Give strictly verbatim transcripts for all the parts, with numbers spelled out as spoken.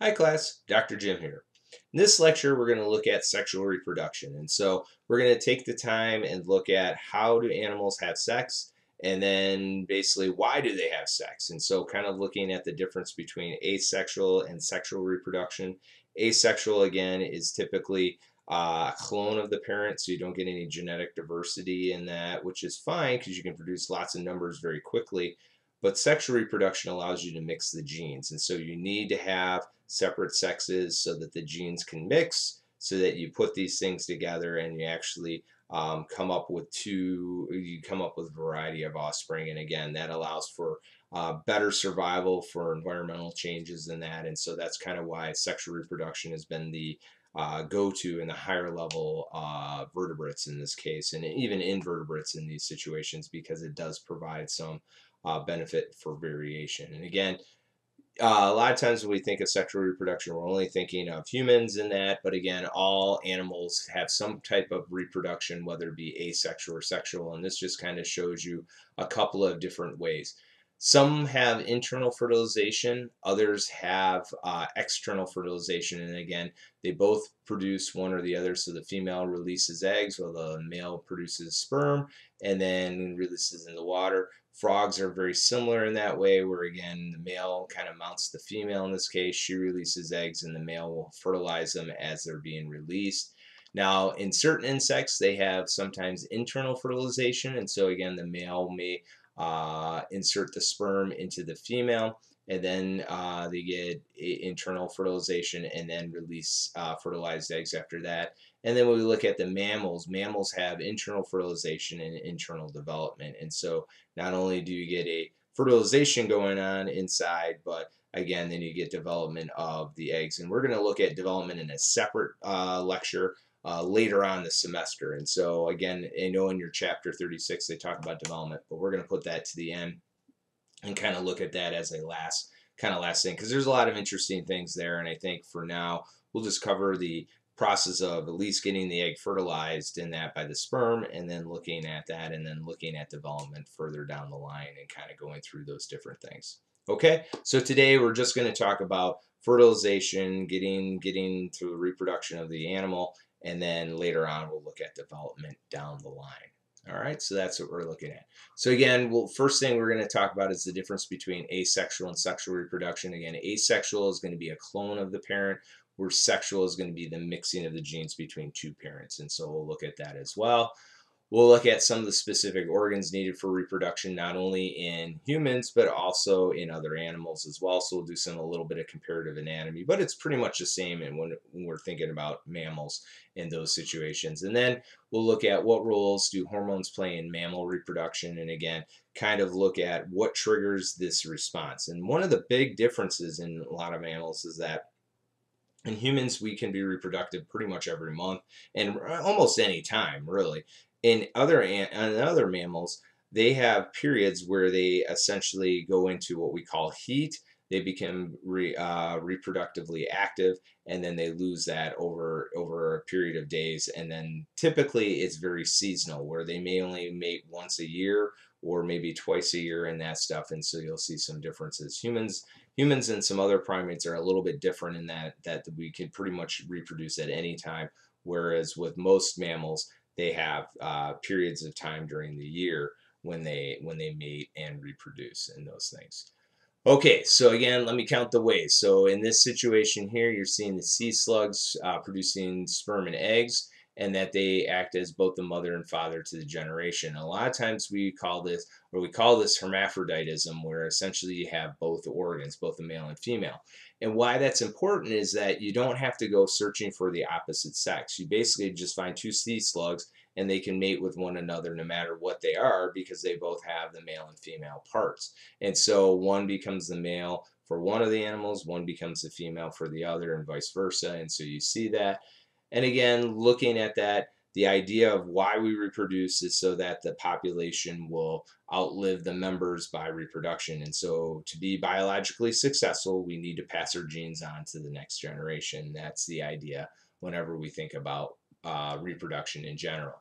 Hi class, Doctor Jim here. In this lecture we're going to look at sexual reproduction, and so we're going to take the time and look at how do animals have sex, and then basically why do they have sex, and so kind of looking at the difference between asexual and sexual reproduction. Asexual again is typically Uh, clone of the parent, so you don't get any genetic diversity in that, which is fine because you can produce lots of numbers very quickly. But sexual reproduction allows you to mix the genes, and so you need to have separate sexes so that the genes can mix, so that you put these things together and you actually um, come up with two you come up with a variety of offspring. And again, that allows for uh, better survival for environmental changes than that, and so that's kind of why sexual reproduction has been the Uh, go to in the higher level uh, vertebrates in this case, and even invertebrates in these situations, because it does provide some uh, benefit for variation. And again, uh, a lot of times when we think of sexual reproduction, we're only thinking of humans in that, but again, all animals have some type of reproduction, whether it be asexual or sexual, and this just kind of shows you a couple of different ways. Some have internal fertilization, others have uh, external fertilization, and again, they both produce one or the other. So the female releases eggs while the male produces sperm and then releases in the water. Frogs are very similar in that way, where again the male kind of mounts the female in this case. She releases eggs and the male will fertilize them as they're being released. Now, in certain insects, they have sometimes internal fertilization, and so again the male may Uh, insert the sperm into the female, and then uh, they get internal fertilization and then release uh, fertilized eggs after that. And then when we look at the mammals, mammals have internal fertilization and internal development, and so not only do you get a fertilization going on inside, but again then you get development of the eggs. And we're going to look at development in a separate uh, lecture Uh, later on this semester. And so again, I know in your chapter thirty-six they talk about development, but we're going to put that to the end and kind of look at that as a last kind of last thing, because there's a lot of interesting things there. And I think for now we'll just cover the process of at least getting the egg fertilized in that by the sperm, and then looking at that, and then looking at development further down the line and kind of going through those different things. Okay, so today we're just going to talk about fertilization, getting getting to the reproduction of the animal, and then later on we'll look at development down the line. All right, so that's what we're looking at. So again, well, first thing we're going to talk about is the difference between asexual and sexual reproduction. Again, asexual is going to be a clone of the parent, where sexual is going to be the mixing of the genes between two parents, and so we'll look at that as well. We'll look at some of the specific organs needed for reproduction, not only in humans, but also in other animals as well. So we'll do some a little bit of comparative anatomy, but it's pretty much the same in when, when we're thinking about mammals in those situations. And then we'll look at what roles do hormones play in mammal reproduction, and again, kind of look at what triggers this response. And one of the big differences in a lot of mammals is that in humans, we can be reproductive pretty much every month and almost any time, really. In other, in other mammals, they have periods where they essentially go into what we call heat. They become re, uh, reproductively active, and then they lose that over, over a period of days. And then typically it's very seasonal, where they may only mate once a year or maybe twice a year and that stuff. And so you'll see some differences. Humans humans and some other primates are a little bit different in that, that we can pretty much reproduce at any time, whereas with most mammals, they have uh, periods of time during the year when they when they mate and reproduce and those things. Okay, so again, let me count the ways. So in this situation here, you're seeing the sea slugs uh, producing sperm and eggs, and that they act as both the mother and father to the generation. A lot of times we call this, or we call this hermaphroditism, where essentially you have both organs, both the male and female. And why that's important is that you don't have to go searching for the opposite sex. You basically just find two sea slugs and they can mate with one another no matter what they are, because they both have the male and female parts. And so one becomes the male for one of the animals, one becomes the female for the other, and vice versa. And so you see that. And again, looking at that, the idea of why we reproduce is so that the population will outlive the members by reproduction. And so to be biologically successful, we need to pass our genes on to the next generation. That's the idea whenever we think about uh, reproduction in general.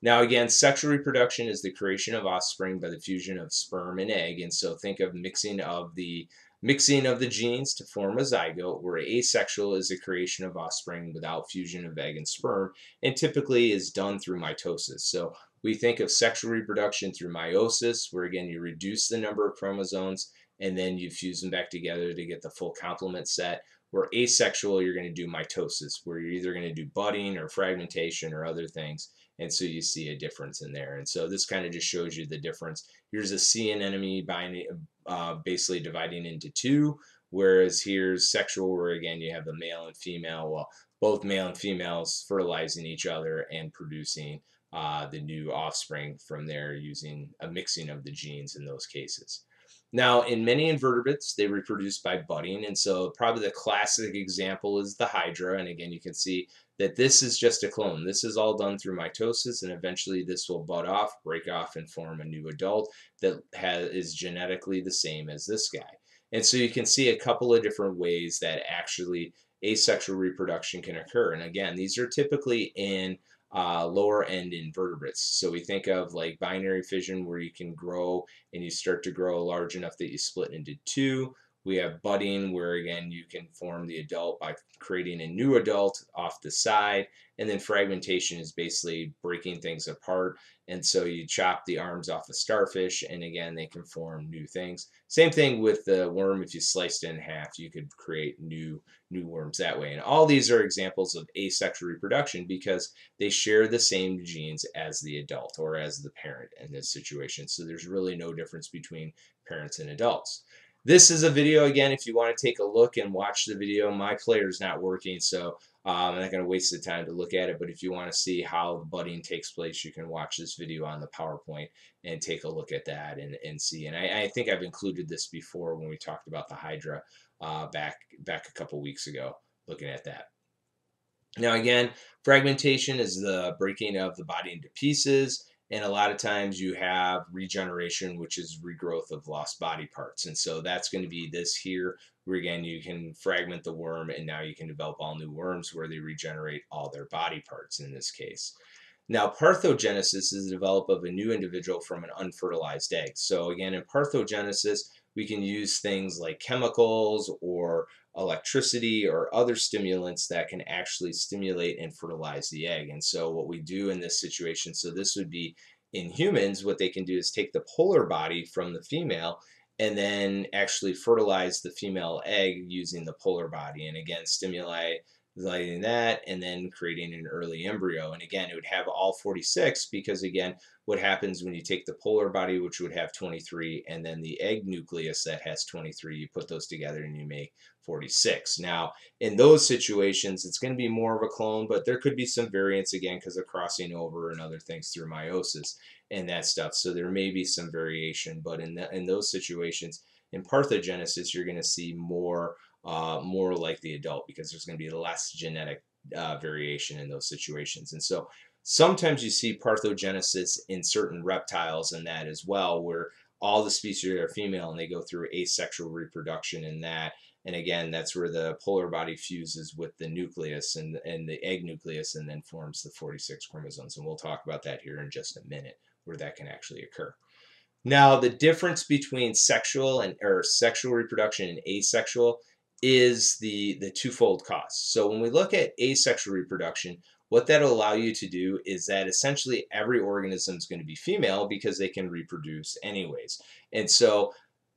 Now again, sexual reproduction is the creation of offspring by the fusion of sperm and egg. And so think of mixing of the Mixing of the genes to form a zygote, where asexual is the creation of offspring without fusion of egg and sperm, and typically is done through mitosis. So we think of sexual reproduction through meiosis, where again you reduce the number of chromosomes and then you fuse them back together to get the full complement set. Where asexual, you're going to do mitosis, where you're either going to do budding or fragmentation or other things. And so you see a difference in there. And so this kind of just shows you the difference. Here's a sea anemone binding, uh, basically dividing into two, whereas here's sexual, where again you have the male and female, well, both male and females fertilizing each other and producing uh, the new offspring from there using a mixing of the genes in those cases. Now, in many invertebrates, they reproduce by budding, and so probably the classic example is the hydra. And again, you can see that this is just a clone. This is all done through mitosis, and eventually this will bud off, break off, and form a new adult that has, is genetically the same as this guy. And so you can see a couple of different ways that actually asexual reproduction can occur. And again, these are typically in Uh, lower end invertebrates. So we think of like binary fission, where you can grow and you start to grow large enough that you split into two. We have budding, where again you can form the adult by creating a new adult off the side. And then fragmentation is basically breaking things apart. And so you chop the arms off a starfish, and again they can form new things. Same thing with the worm. If you sliced it in half, you could create new new worms that way. And all these are examples of asexual reproduction because they share the same genes as the adult or as the parent in this situation. So there's really no difference between parents and adults. This is a video, again, if you want to take a look and watch the video. My player is not working, so um, I'm not going to waste the time to look at it. But if you want to see how the budding takes place, you can watch this video on the PowerPoint and take a look at that and, and see. And I, I think I've included this before when we talked about the hydra uh, back, back a couple weeks ago, looking at that. Now, again, fragmentation is the breaking of the body into pieces. And a lot of times you have regeneration, which is regrowth of lost body parts. And so that's going to be this here, where again you can fragment the worm and now you can develop all new worms where they regenerate all their body parts in this case. Now, parthogenesis is the development of a new individual from an unfertilized egg. So again, in parthogenesis, we can use things like chemicals or electricity or other stimulants that can actually stimulate and fertilize the egg. And so what we do in this situation, so this would be in humans, what they can do is take the polar body from the female and then actually fertilize the female egg using the polar body, and again stimuli lighting that and then creating an early embryo. And again, it would have all forty-six, because again what happens when you take the polar body, which would have twenty-three, and then the egg nucleus that has twenty-three, you put those together and you make forty-six. Now, in those situations, it's going to be more of a clone, but there could be some variance again because of crossing over and other things through meiosis and that stuff. So there may be some variation, but in, the, in those situations, in parthogenesis, you're going to see more uh, more like the adult because there's going to be less genetic uh, variation in those situations. And so sometimes you see parthogenesis in certain reptiles and that as well, where all the species are female and they go through asexual reproduction in that. And again, that's where the polar body fuses with the nucleus and, and the egg nucleus and then forms the forty-six chromosomes. And we'll talk about that here in just a minute, where that can actually occur. Now, the difference between sexual and or sexual reproduction and asexual is the, the twofold cost. So when we look at asexual reproduction, what that'll allow you to do is that essentially every organism is going to be female because they can reproduce anyways. And so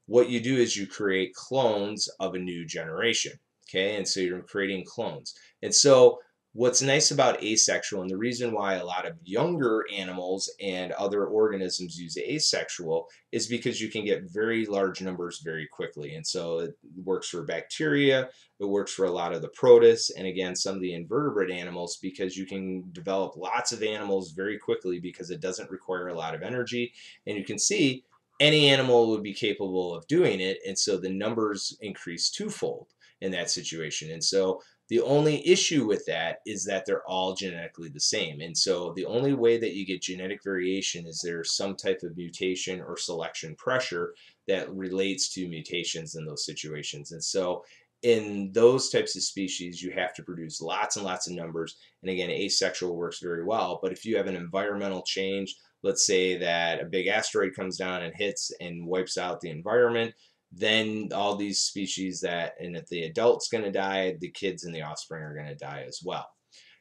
what you do is you create clones of a new generation, okay? And so you're creating clones. And so what's nice about asexual, and the reason why a lot of younger animals and other organisms use asexual, is because you can get very large numbers very quickly. And so it works for bacteria, it works for a lot of the protists, and again some of the invertebrate animals, because you can develop lots of animals very quickly because it doesn't require a lot of energy. And you can see any animal would be capable of doing it, and so the numbers increase twofold in that situation. And so the only issue with that is that they're all genetically the same. And so the only way that you get genetic variation is there's some type of mutation or selection pressure that relates to mutations in those situations. And so in those types of species, you have to produce lots and lots of numbers. And again, asexual works very well. But if you have an environmental change, let's say that a big asteroid comes down and hits and wipes out the environment, then all these species that, and if the adult's going to die, the kids and the offspring are going to die as well.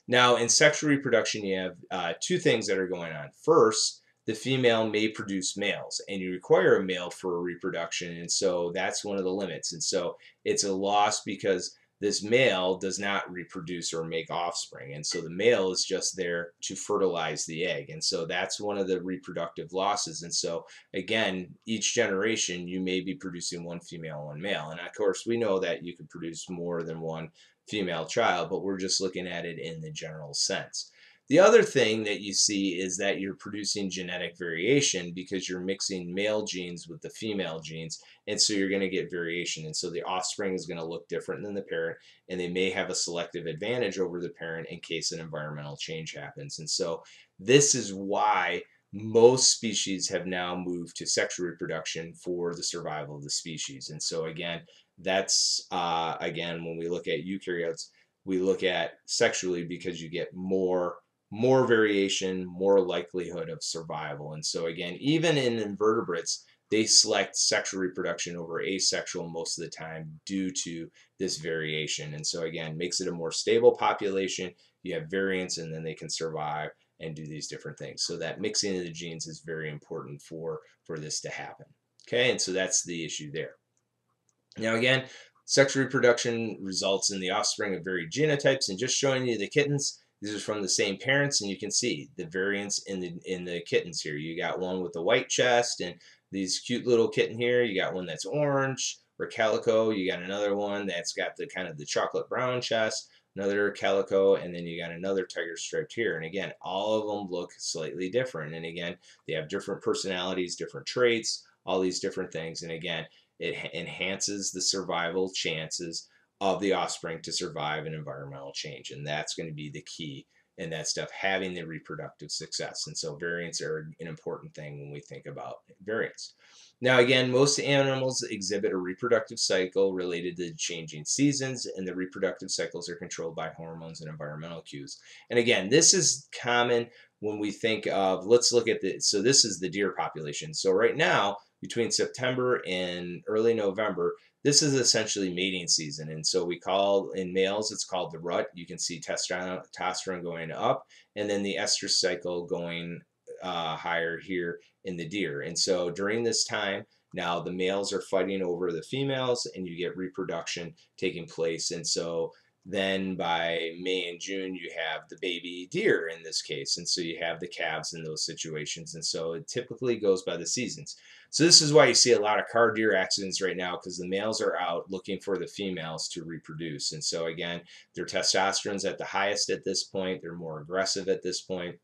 Now, in sexual reproduction, you have uh, two things that are going on. First, the female may produce males, and you require a male for reproduction, and so that's one of the limits. And so it's a loss because this male does not reproduce or make offspring, and so the male is just there to fertilize the egg, and so that's one of the reproductive losses. And so again, each generation you may be producing one female, one male, and of course we know that you could produce more than one female child, but we're just looking at it in the general sense. The other thing that you see is that you're producing genetic variation because you're mixing male genes with the female genes, and so you're going to get variation, and so the offspring is going to look different than the parent, and they may have a selective advantage over the parent in case an environmental change happens. And so this is why most species have now moved to sexual reproduction for the survival of the species. And so again, that's uh, again, when we look at eukaryotes, we look at sexually because you get more more variation, more likelihood of survival. And so again, even in invertebrates, they select sexual reproduction over asexual most of the time due to this variation. And so again, makes it a more stable population. You have variants, and then they can survive and do these different things. So that mixing of the genes is very important for, for this to happen. Okay, and so that's the issue there. Now again, sexual reproduction results in the offspring of varied genotypes, and just showing you the kittens, these are from the same parents, and you can see the variants in the in the kittens here. You got one with the white chest and these cute little kitten here. You got one that's orange or calico. You got another one that's got the kind of the chocolate brown chest, another calico, and then you got another tiger striped here. And again, all of them look slightly different. And again, they have different personalities, different traits, all these different things. And again, it enhances the survival chances of the offspring to survive an environmental change, and that's going to be the key in that stuff, having the reproductive success. And so variants are an important thing when we think about variants. Now again, most animals exhibit a reproductive cycle related to changing seasons, and the reproductive cycles are controlled by hormones and environmental cues. And again, this is common when we think of, let's look at the, so this is the deer population. So right now, between September and early November, this is essentially mating season, and so we call, in males, it's called the rut. You can see testosterone going up, and then the estrous cycle going uh, higher here in the deer. And so during this time, now the males are fighting over the females, and you get reproduction taking place. And so then by May and June, you have the baby deer in this case, and so you have the calves in those situations, and so it typically goes by the seasons. So this is why you see a lot of car deer accidents right now, because the males are out looking for the females to reproduce. And so again, their testosterone's at the highest at this point, they're more aggressive at this point,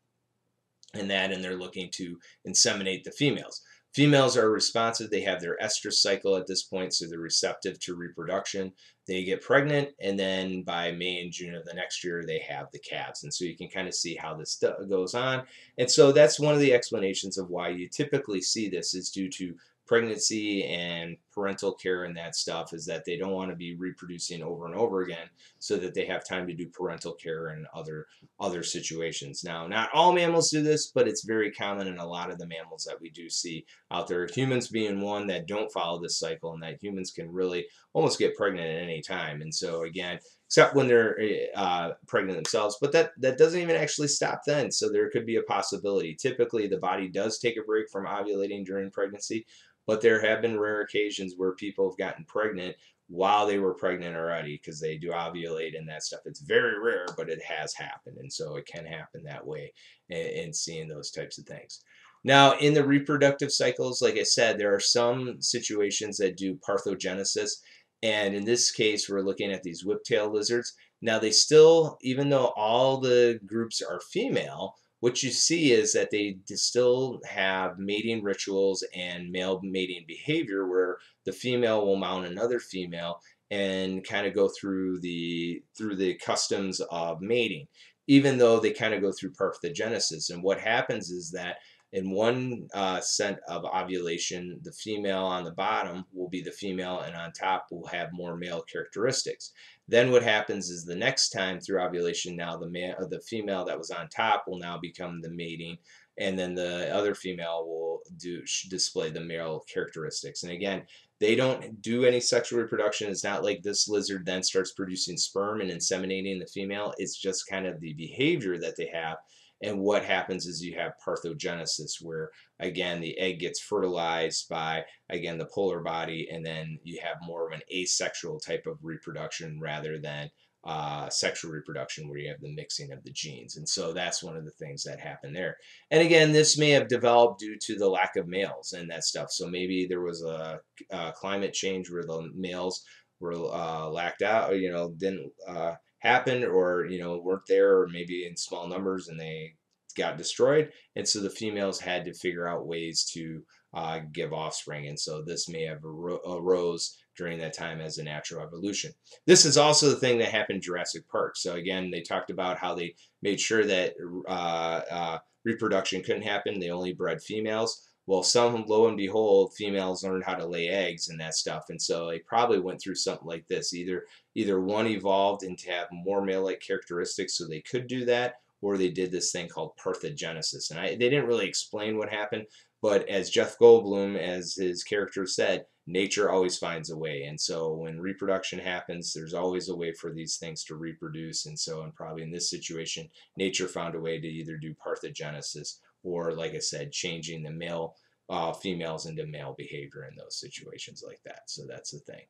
and that, and they're looking to inseminate the females. Females are responsive, they have their estrous cycle at this point, so they're receptive to reproduction. They get pregnant, and then by May and June of the next year, they have the calves. And so you can kind of see how this goes on. And so that's one of the explanations of why you typically see this is due to pregnancy and parental care and that stuff, is that they don't want to be reproducing over and over again, so that they have time to do parental care and other other situations. Now, not all mammals do this, but it's very common in a lot of the mammals that we do see out there, humans being one that don't follow this cycle, and that humans can really almost get pregnant at any time. And so again, except when they're uh, pregnant themselves, but that, that doesn't even actually stop then, so there could be a possibility. Typically, the body does take a break from ovulating during pregnancy, but there have been rare occasions where people have gotten pregnant while they were pregnant already, because they do ovulate and that stuff. It's very rare, but it has happened, and so it can happen that way in seeing those types of things. Now, in the reproductive cycles, like I said, there are some situations that do parthenogenesis, and in this case, we're looking at these whiptail lizards. Now, they still, even though all the groups are female, what you see is that they still have mating rituals and male mating behavior, where the female will mount another female and kind of go through the through the customs of mating, even though they kind of go through parthenogenesis. And what happens is that in one uh, scent of ovulation, the female on the bottom will be the female, and on top will have more male characteristics. Then what happens is the next time through ovulation, now the man, the female that was on top will now become the mating, and then the other female will do display the male characteristics. And again, they don't do any sexual reproduction. It's not like this lizard then starts producing sperm and inseminating the female. It's just kind of the behavior that they have. And what happens is you have parthenogenesis, where again the egg gets fertilized by again the polar body, and then you have more of an asexual type of reproduction rather than uh, sexual reproduction, where you have the mixing of the genes. And so that's one of the things that happened there. And again, this may have developed due to the lack of males and that stuff. So maybe there was a, a climate change where the males were uh, lacked out, or you know didn't. Uh, happened, or you know weren't there, or maybe in small numbers, and they got destroyed, and so the females had to figure out ways to uh, give offspring. And so this may have ar arose during that time as a natural evolution. This is also the thing that happened in Jurassic Park. So again, they talked about how they made sure that uh, uh, reproduction couldn't happen. They only bred females. Well, some, lo and behold, females learned how to lay eggs and that stuff, and so they probably went through something like this. Either either one evolved into have more male-like characteristics, so they could do that, or they did this thing called parthenogenesis. And I, they didn't really explain what happened, but as Jeff Goldblum, as his character said, nature always finds a way. And so when reproduction happens, there's always a way for these things to reproduce. And so, and probably in this situation, nature found a way to either do parthenogenesis, or, like I said, changing the male uh, females into male behavior in those situations like that. So that's the thing.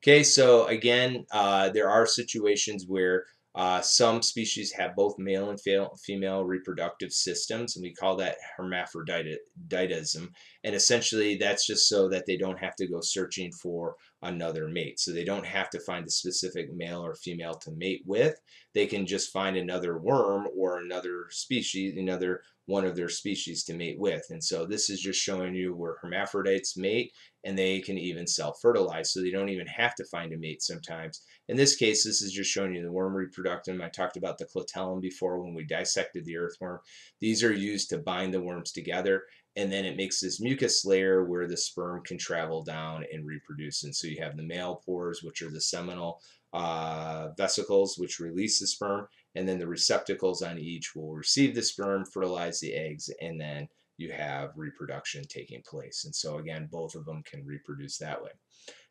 Okay, so again, uh, there are situations where uh, some species have both male and female reproductive systems, and we call that hermaphroditism. And essentially, that's just so that they don't have to go searching for another mate. So they don't have to find a specific male or female to mate with. They can just find another worm or another species, another one of their species to mate with. And so this is just showing you where hermaphrodites mate, and they can even self-fertilize, so they don't even have to find a mate sometimes. In this case, this is just showing you the worm reproductum. I talked about the flagellum before when we dissected the earthworm. These are used to bind the worms together, and then it makes this mucus layer where the sperm can travel down and reproduce. And so you have the male pores, which are the seminal uh, vesicles, which release the sperm, and then the receptacles on each will receive the sperm, fertilize the eggs, and then you have reproduction taking place. And so again, both of them can reproduce that way.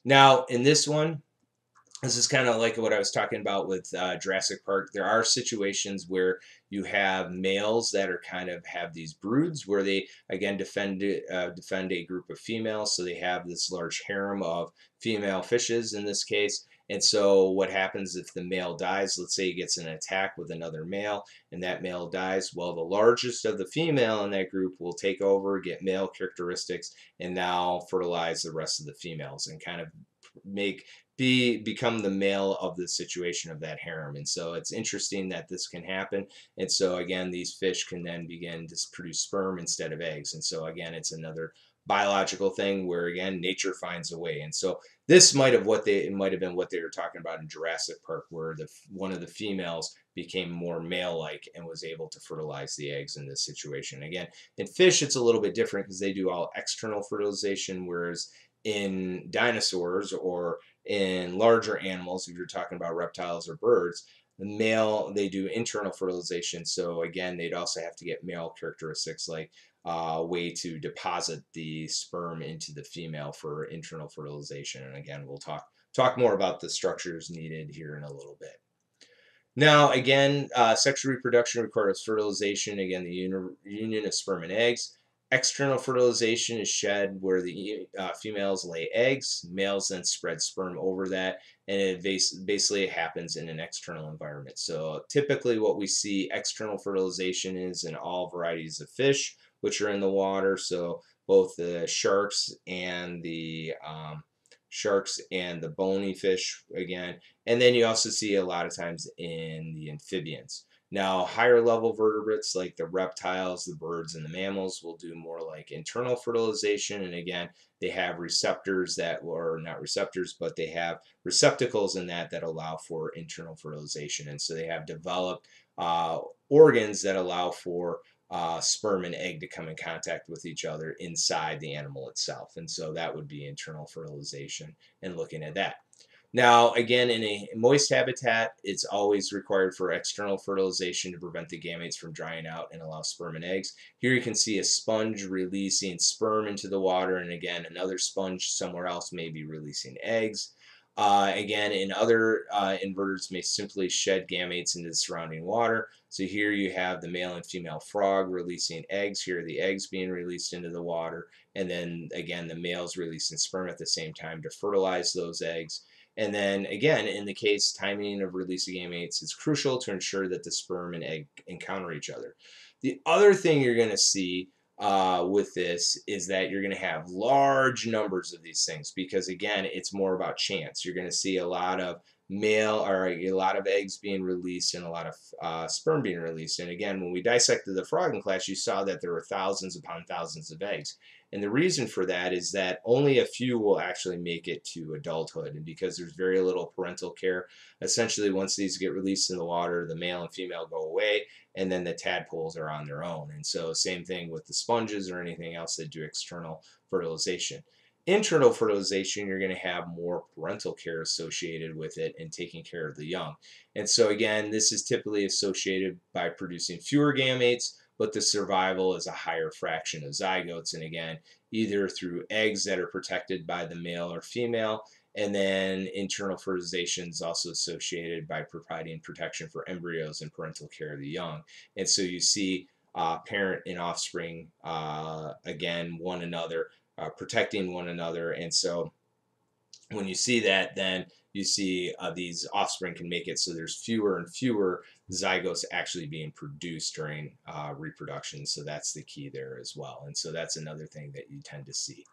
Now in this one, this is kind of like what I was talking about with uh, Jurassic Park. There are situations where you have males that are kind of have these broods where they, again, defend, uh, defend a group of females. So they have this large harem of female fishes in this case. And so what happens if the male dies? Let's say he gets in an attack with another male, and that male dies. Well, the largest of the female in that group will take over, get male characteristics, and now fertilize the rest of the females and kind of make... Be, become the male of the situation of that harem. And so it's interesting that this can happen. And so again, these fish can then begin to produce sperm instead of eggs. And so again, it's another biological thing where again, nature finds a way. And so this might have what they it might have been what they were talking about in Jurassic Park, where the one of the females became more male-like and was able to fertilize the eggs in this situation. Again, in fish, it's a little bit different because they do all external fertilization, whereas in dinosaurs or in larger animals, if you're talking about reptiles or birds, the male, they do internal fertilization. So again, they'd also have to get male characteristics, like a way to deposit the sperm into the female for internal fertilization. And again, we'll talk talk more about the structures needed here in a little bit. Now again, uh, sexual reproduction requires fertilization. Again, the union of sperm and eggs. External fertilization is shed where the uh, females lay eggs, males then spread sperm over that, and it bas basically it happens in an external environment. So typically what we see external fertilization is in all varieties of fish, which are in the water, so both the sharks and the um, sharks and the bony fish again, and then you also see a lot of times in the amphibians. Now, higher level vertebrates like the reptiles, the birds, and the mammals will do more like internal fertilization. And again, they have receptors that, or not receptors, but they have receptacles in that that allow for internal fertilization. And so they have developed uh, organs that allow for uh, sperm and egg to come in contact with each other inside the animal itself. And so that would be internal fertilization and looking at that. Now, again, in a moist habitat, it's always required for external fertilization to prevent the gametes from drying out and allow sperm and eggs. Here you can see a sponge releasing sperm into the water, and again, another sponge somewhere else may be releasing eggs. Uh, again, in other uh, invertebrates may simply shed gametes into the surrounding water. So here you have the male and female frog releasing eggs. Here are the eggs being released into the water. And then, again, the males releasing sperm at the same time to fertilize those eggs. And then, again, in the case, timing of release of gametes is crucial to ensure that the sperm and egg encounter each other. The other thing you're going to see Uh, with this is that you're going to have large numbers of these things, because again, it's more about chance. You're going to see a lot of male or a lot of eggs being released and a lot of uh, sperm being released. And again, when we dissected the frog in class, you saw that there were thousands upon thousands of eggs. And the reason for that is that only a few will actually make it to adulthood, and because there's very little parental care. Essentially, once these get released in the water, the male and female go away, and then the tadpoles are on their own. And so same thing with the sponges or anything else that do external fertilization. Internal fertilization, you're going to have more parental care associated with it and taking care of the young. And so again, this is typically associated by producing fewer gametes, but the survival is a higher fraction of zygotes, and again, either through eggs that are protected by the male or female, and then internal fertilization is also associated by providing protection for embryos and parental care of the young. And so you see uh, parent and offspring, uh, again, one another, uh, protecting one another, and so when you see that, then you see uh, these offspring can make it so there's fewer and fewer zygotes actually being produced during uh, reproduction. So that's the key there as well. And so that's another thing that you tend to see.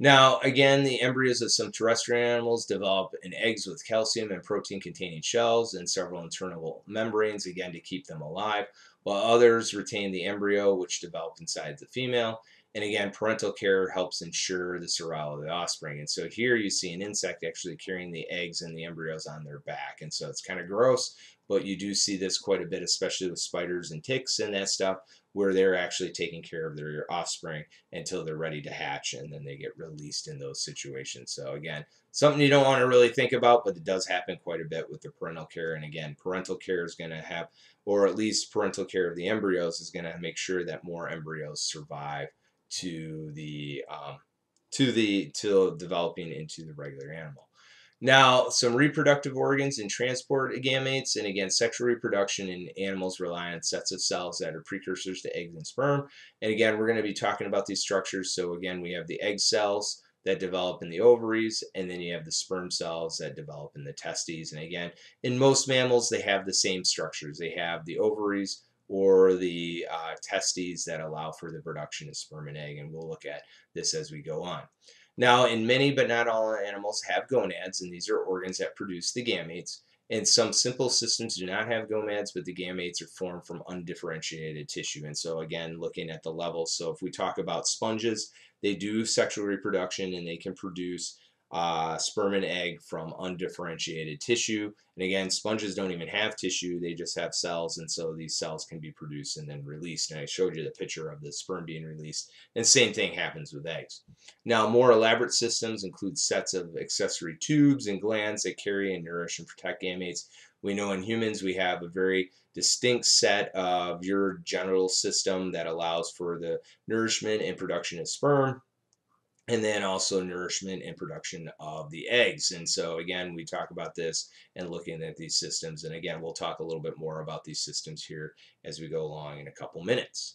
Now, again, the embryos of some terrestrial animals develop in eggs with calcium and protein-containing shells and several internal membranes, again, to keep them alive, while others retain the embryo, which develop inside the female. And again, parental care helps ensure the survival of the offspring. And so here you see an insect actually carrying the eggs and the embryos on their back. And so it's kind of gross, but you do see this quite a bit, especially with spiders and ticks and that stuff, where they're actually taking care of their offspring until they're ready to hatch, and then they get released in those situations. So again, something you don't want to really think about, but it does happen quite a bit with the parental care. And again, parental care is going to have, or at least parental care of the embryos is going to make sure that more embryos survive to the um, to the to developing into the regular animal. Now, some reproductive organs and transport gametes, and again, sexual reproduction in animals rely on sets of cells that are precursors to eggs and sperm. And again, we're going to be talking about these structures. So again, we have the egg cells that develop in the ovaries, and then you have the sperm cells that develop in the testes. And again, in most mammals, they have the same structures. They have the ovaries or the uh, testes that allow for the production of sperm and egg, and we'll look at this as we go on. Now, in many but not all animals have gonads, and these are organs that produce the gametes, and some simple systems do not have gonads, but the gametes are formed from undifferentiated tissue. And so again, looking at the levels, so if we talk about sponges, they do sexual reproduction and they can produce Uh, sperm and egg from undifferentiated tissue. And again, sponges don't even have tissue, they just have cells, and so these cells can be produced and then released. And I showed you the picture of the sperm being released, and same thing happens with eggs. Now, more elaborate systems include sets of accessory tubes and glands that carry and nourish and protect gametes. We know in humans we have a very distinct set of urogenital system that allows for the nourishment and production of sperm, and then also nourishment and production of the eggs. And so again, we talk about this and looking at these systems. And again, we'll talk a little bit more about these systems here as we go along in a couple minutes.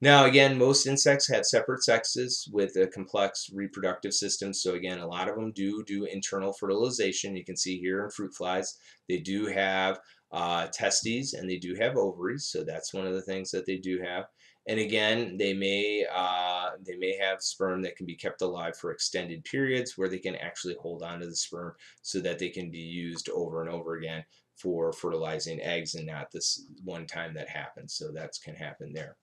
Now again, most insects have separate sexes with a complex reproductive system. So again, a lot of them do do internal fertilization. You can see here in fruit flies, they do have uh, testes and they do have ovaries. So that's one of the things that they do have. And again, they may uh, they may have sperm that can be kept alive for extended periods, where they can actually hold on to the sperm so that they can be used over and over again for fertilizing eggs, and not this one time that happens. So that can happen there.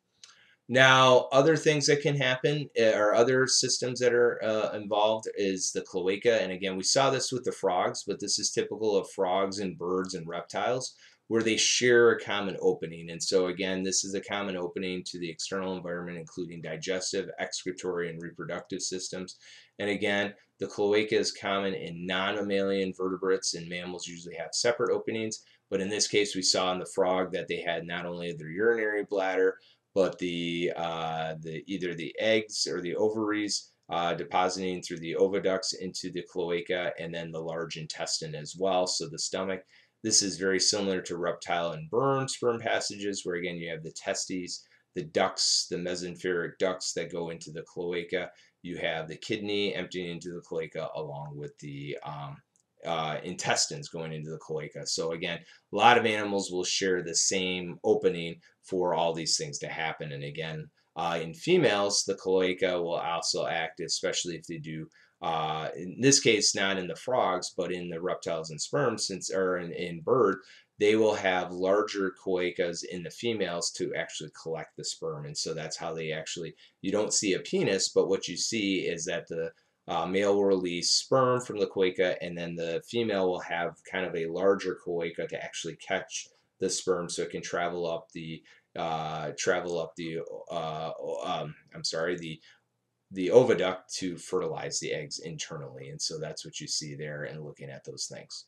Now, other things that can happen or other systems that are uh, involved is the cloaca. And again, we saw this with the frogs, but this is typical of frogs and birds and reptiles, where they share a common opening. And so again, this is a common opening to the external environment, including digestive, excretory, and reproductive systems. And again, The cloaca is common in non-mammalian vertebrates, and mammals usually have separate openings, but in this case we saw in the frog that they had not only their urinary bladder, but the, uh, the either the eggs or the ovaries uh, depositing through the oviducts into the cloaca, and then the large intestine as well, so the stomach. This is very similar to reptile and bird sperm passages, where again you have the testes, the ducts, the mesenteric ducts that go into the cloaca. You have the kidney emptying into the cloaca, along with the um, uh, intestines going into the cloaca. So again, a lot of animals will share the same opening for all these things to happen. And again, uh, in females, the cloaca will also act, especially if they do, uh, in this case, not in the frogs, but in the reptiles and sperm, since, or in, in bird, they will have larger cloacas in the females to actually collect the sperm. And so that's how they actually, you don't see a penis, but what you see is that the uh, male will release sperm from the cloaca, and then the female will have kind of a larger cloaca to actually catch the sperm, so it can travel up the, uh, travel up the, uh, um, I'm sorry, the the oviduct to fertilize the eggs internally. And so that's what you see there in looking at those things.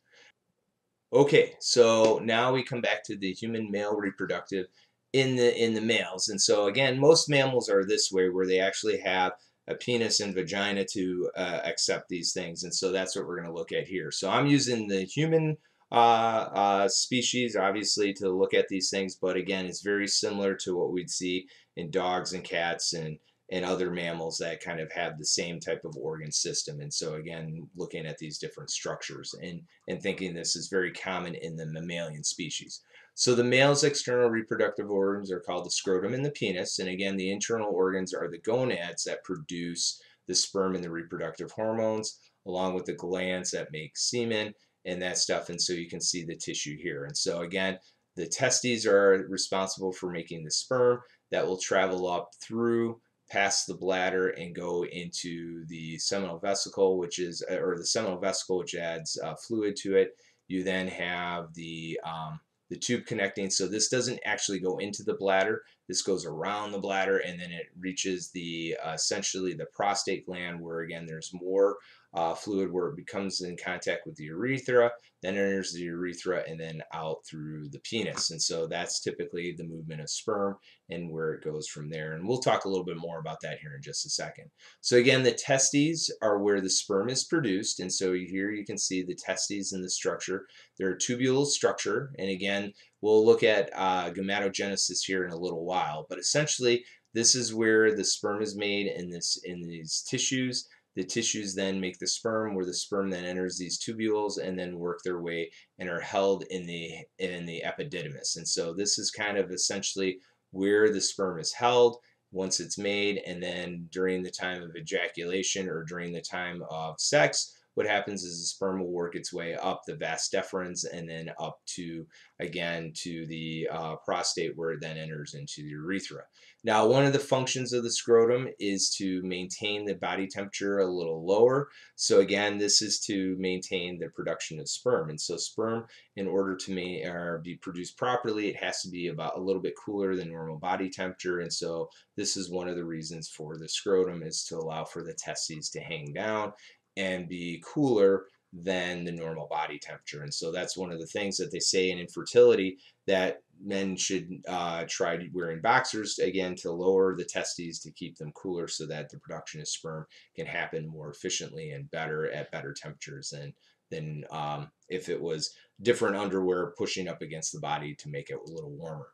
Okay, so now we come back to the human male reproductive in the in the males. And so again, most mammals are this way, where they actually have a penis and vagina to uh, accept these things. And so that's what we're going to look at here. So I'm using the human uh, uh, species, obviously, to look at these things. But again, it's very similar to what we'd see in dogs and cats and and other mammals that kind of have the same type of organ system. And so again, looking at these different structures and, and thinking this is very common in the mammalian species. So the male's external reproductive organs are called the scrotum and the penis. And again, the internal organs are the gonads that produce the sperm and the reproductive hormones, along with the glands that make semen and that stuff. And so you can see the tissue here. And so again, the testes are responsible for making the sperm that will travel up through past the bladder and go into the seminal vesicle, which is, or the seminal vesicle, which adds uh, fluid to it. You then have the um, the tube connecting. So this doesn't actually go into the bladder. This goes around the bladder, and then it reaches the uh, essentially the prostate gland, where again there's more uh, fluid, where it becomes in contact with the urethra, then enters the urethra, and then out through the penis. And so that's typically the movement of sperm and where it goes from there. And we'll talk a little bit more about that here in just a second. So again, the testes are where the sperm is produced. And so here you can see the testes in the structure. They're a tubular structure. And again, we'll look at uh, gametogenesis here in a little while. But essentially, this is where the sperm is made in, this, in these tissues. The tissues then make the sperm, where the sperm then enters these tubules and then work their way and are held in the, in the epididymis. And so this is kind of essentially where the sperm is held once it's made, and then during the time of ejaculation or during the time of sex, what happens is the sperm will work its way up the vas deferens and then up to, again, to the uh, prostate, where it then enters into the urethra. Now, one of the functions of the scrotum is to maintain the body temperature a little lower. So again, this is to maintain the production of sperm. And so sperm, in order to may, or be produced properly, it has to be about a little bit cooler than normal body temperature. And so this is one of the reasons for the scrotum, is to allow for the testes to hang down and be cooler than the normal body temperature. And so that's one of the things that they say in infertility, that men should uh, try wearing boxers, again, to lower the testes, to keep them cooler, so that the production of sperm can happen more efficiently and better at better temperatures than than um, if it was different underwear pushing up against the body to make it a little warmer.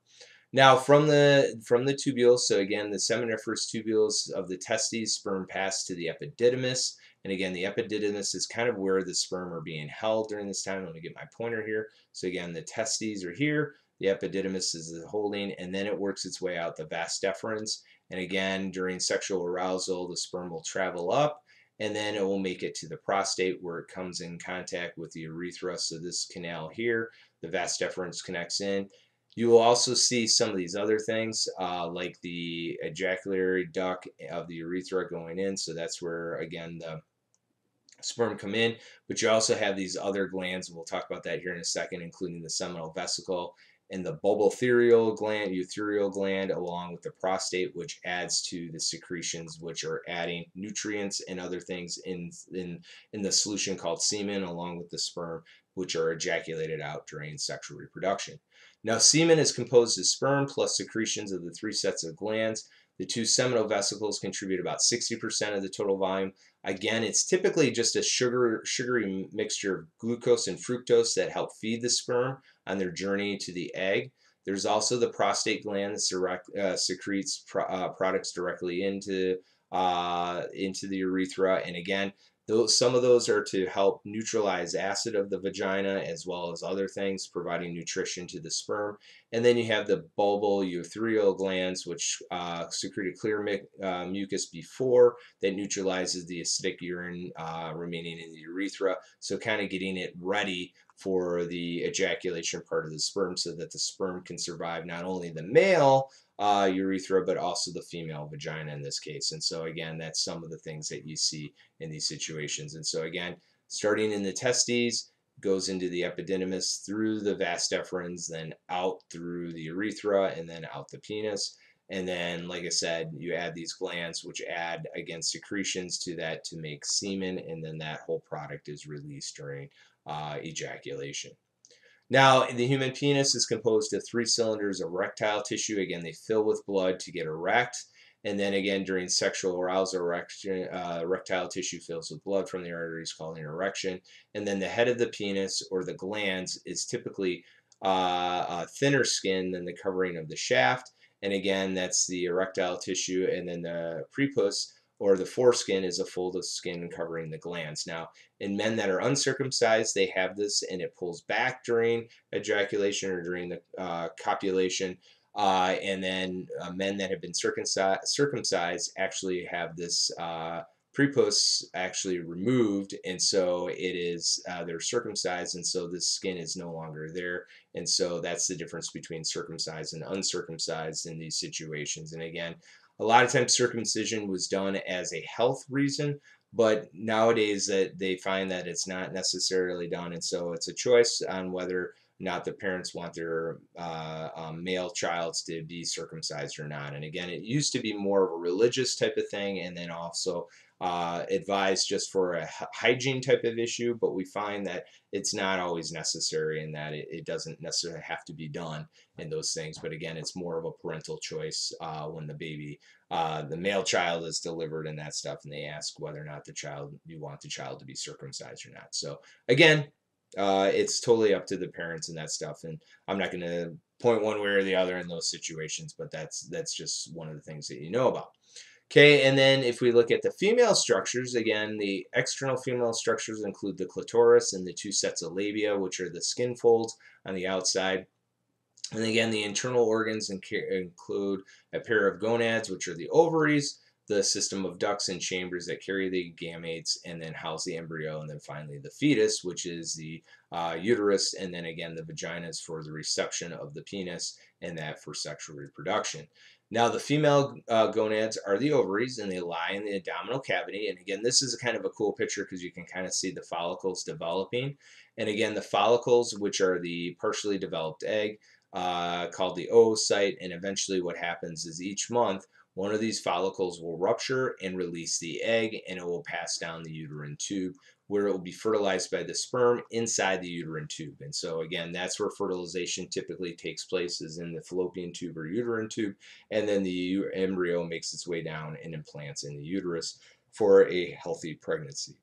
Now, from the from the tubules, so again, the seminiferous tubules of the testes, sperm pass to the epididymis. And again, the epididymis is kind of where the sperm are being held during this time. Let me get my pointer here. So again, the testes are here, the epididymis is the holding, and then it works its way out the vas deferens. And again, during sexual arousal, the sperm will travel up, and then it will make it to the prostate, where it comes in contact with the urethra. So this canal here, the vas deferens connects in. You will also see some of these other things, uh, like the ejaculatory duct of the urethra going in. So that's where, again, the sperm come in. But you also have these other glands, and we'll talk about that here in a second, including the seminal vesicle in the bulbotherial gland, ureteral gland, along with the prostate, which adds to the secretions, which are adding nutrients and other things in in in the solution called semen, along with the sperm, which are ejaculated out during sexual reproduction. Now, semen is composed of sperm plus secretions of the three sets of glands. The two seminal vesicles contribute about sixty percent of the total volume. Again, it's typically just a sugar, sugary mixture of glucose and fructose that help feed the sperm on their journey to the egg. There's also the prostate gland that secretes pro, uh, products directly into, uh, into the urethra. And again, those, some of those are to help neutralize acid of the vagina, as well as other things, providing nutrition to the sperm. And then you have the bulbal ureteral glands, which uh, secrete a clear mu uh, mucus before, that neutralizes the acidic urine uh, remaining in the urethra. So kind of getting it ready for the ejaculation part of the sperm, so that the sperm can survive not only the male Uh, urethra, but also the female vagina in this case. And so again, that's some of the things that you see in these situations. And so again, starting in the testes, goes into the epididymis, through the vas deferens, then out through the urethra, and then out the penis. And then, like I said, you add these glands, which add, again, secretions to that to make semen, and then that whole product is released during uh, ejaculation. Now, the human penis is composed of three cylinders of erectile tissue. Again, they fill with blood to get erect. And then again, during sexual arousal, erect, uh, erectile tissue fills with blood from the arteries, called an erection. And then the head of the penis, or the glands, is typically uh, a thinner skin than the covering of the shaft. And again, that's the erectile tissue. And then the prepuce, or the foreskin, is a fold of skin covering the glands. Now, in men that are uncircumcised, they have this, and it pulls back during ejaculation or during the uh, copulation. Uh, and then uh, men that have been circumcised, circumcised actually have this uh, prepuce actually removed, and so it is uh, they're circumcised, and so this skin is no longer there. And so that's the difference between circumcised and uncircumcised in these situations. And again, a lot of times circumcision was done as a health reason, but nowadays that they find that it's not necessarily done, and so it's a choice on whether or not the parents want their uh, um, male child to be circumcised or not. And again, it used to be more of a religious type of thing, and then also uh, advised just for a hygiene type of issue, but we find that it's not always necessary, and that it, it doesn't necessarily have to be done in those things. But again, it's more of a parental choice uh, when the baby, uh, the male child is delivered and that stuff, and they ask whether or not the child, you want the child to be circumcised or not. So again, Uh, it's totally up to the parents and that stuff, and I'm not going to point one way or the other in those situations, but that's that's just one of the things that you know about. Okay, and then if we look at the female structures, again, the external female structures include the clitoris and the two sets of labia, which are the skin folds on the outside. And again, the internal organs include a pair of gonads, which are the ovaries, the system of ducts and chambers that carry the gametes and then house the embryo, and then finally the fetus, which is the uh, uterus, and then again the vagina is for the reception of the penis, and that for sexual reproduction. Now, the female uh, gonads are the ovaries, and they lie in the abdominal cavity. And again, this is a kind of a cool picture because you can kind of see the follicles developing. And again, the follicles, which are the partially developed egg, uh, called the oocyte, and eventually what happens is each month one of these follicles will rupture and release the egg, and it will pass down the uterine tube, where it will be fertilized by the sperm inside the uterine tube. And so again, that's where fertilization typically takes place, is in the fallopian tube or uterine tube, and then the embryo makes its way down and implants in the uterus for a healthy pregnancy.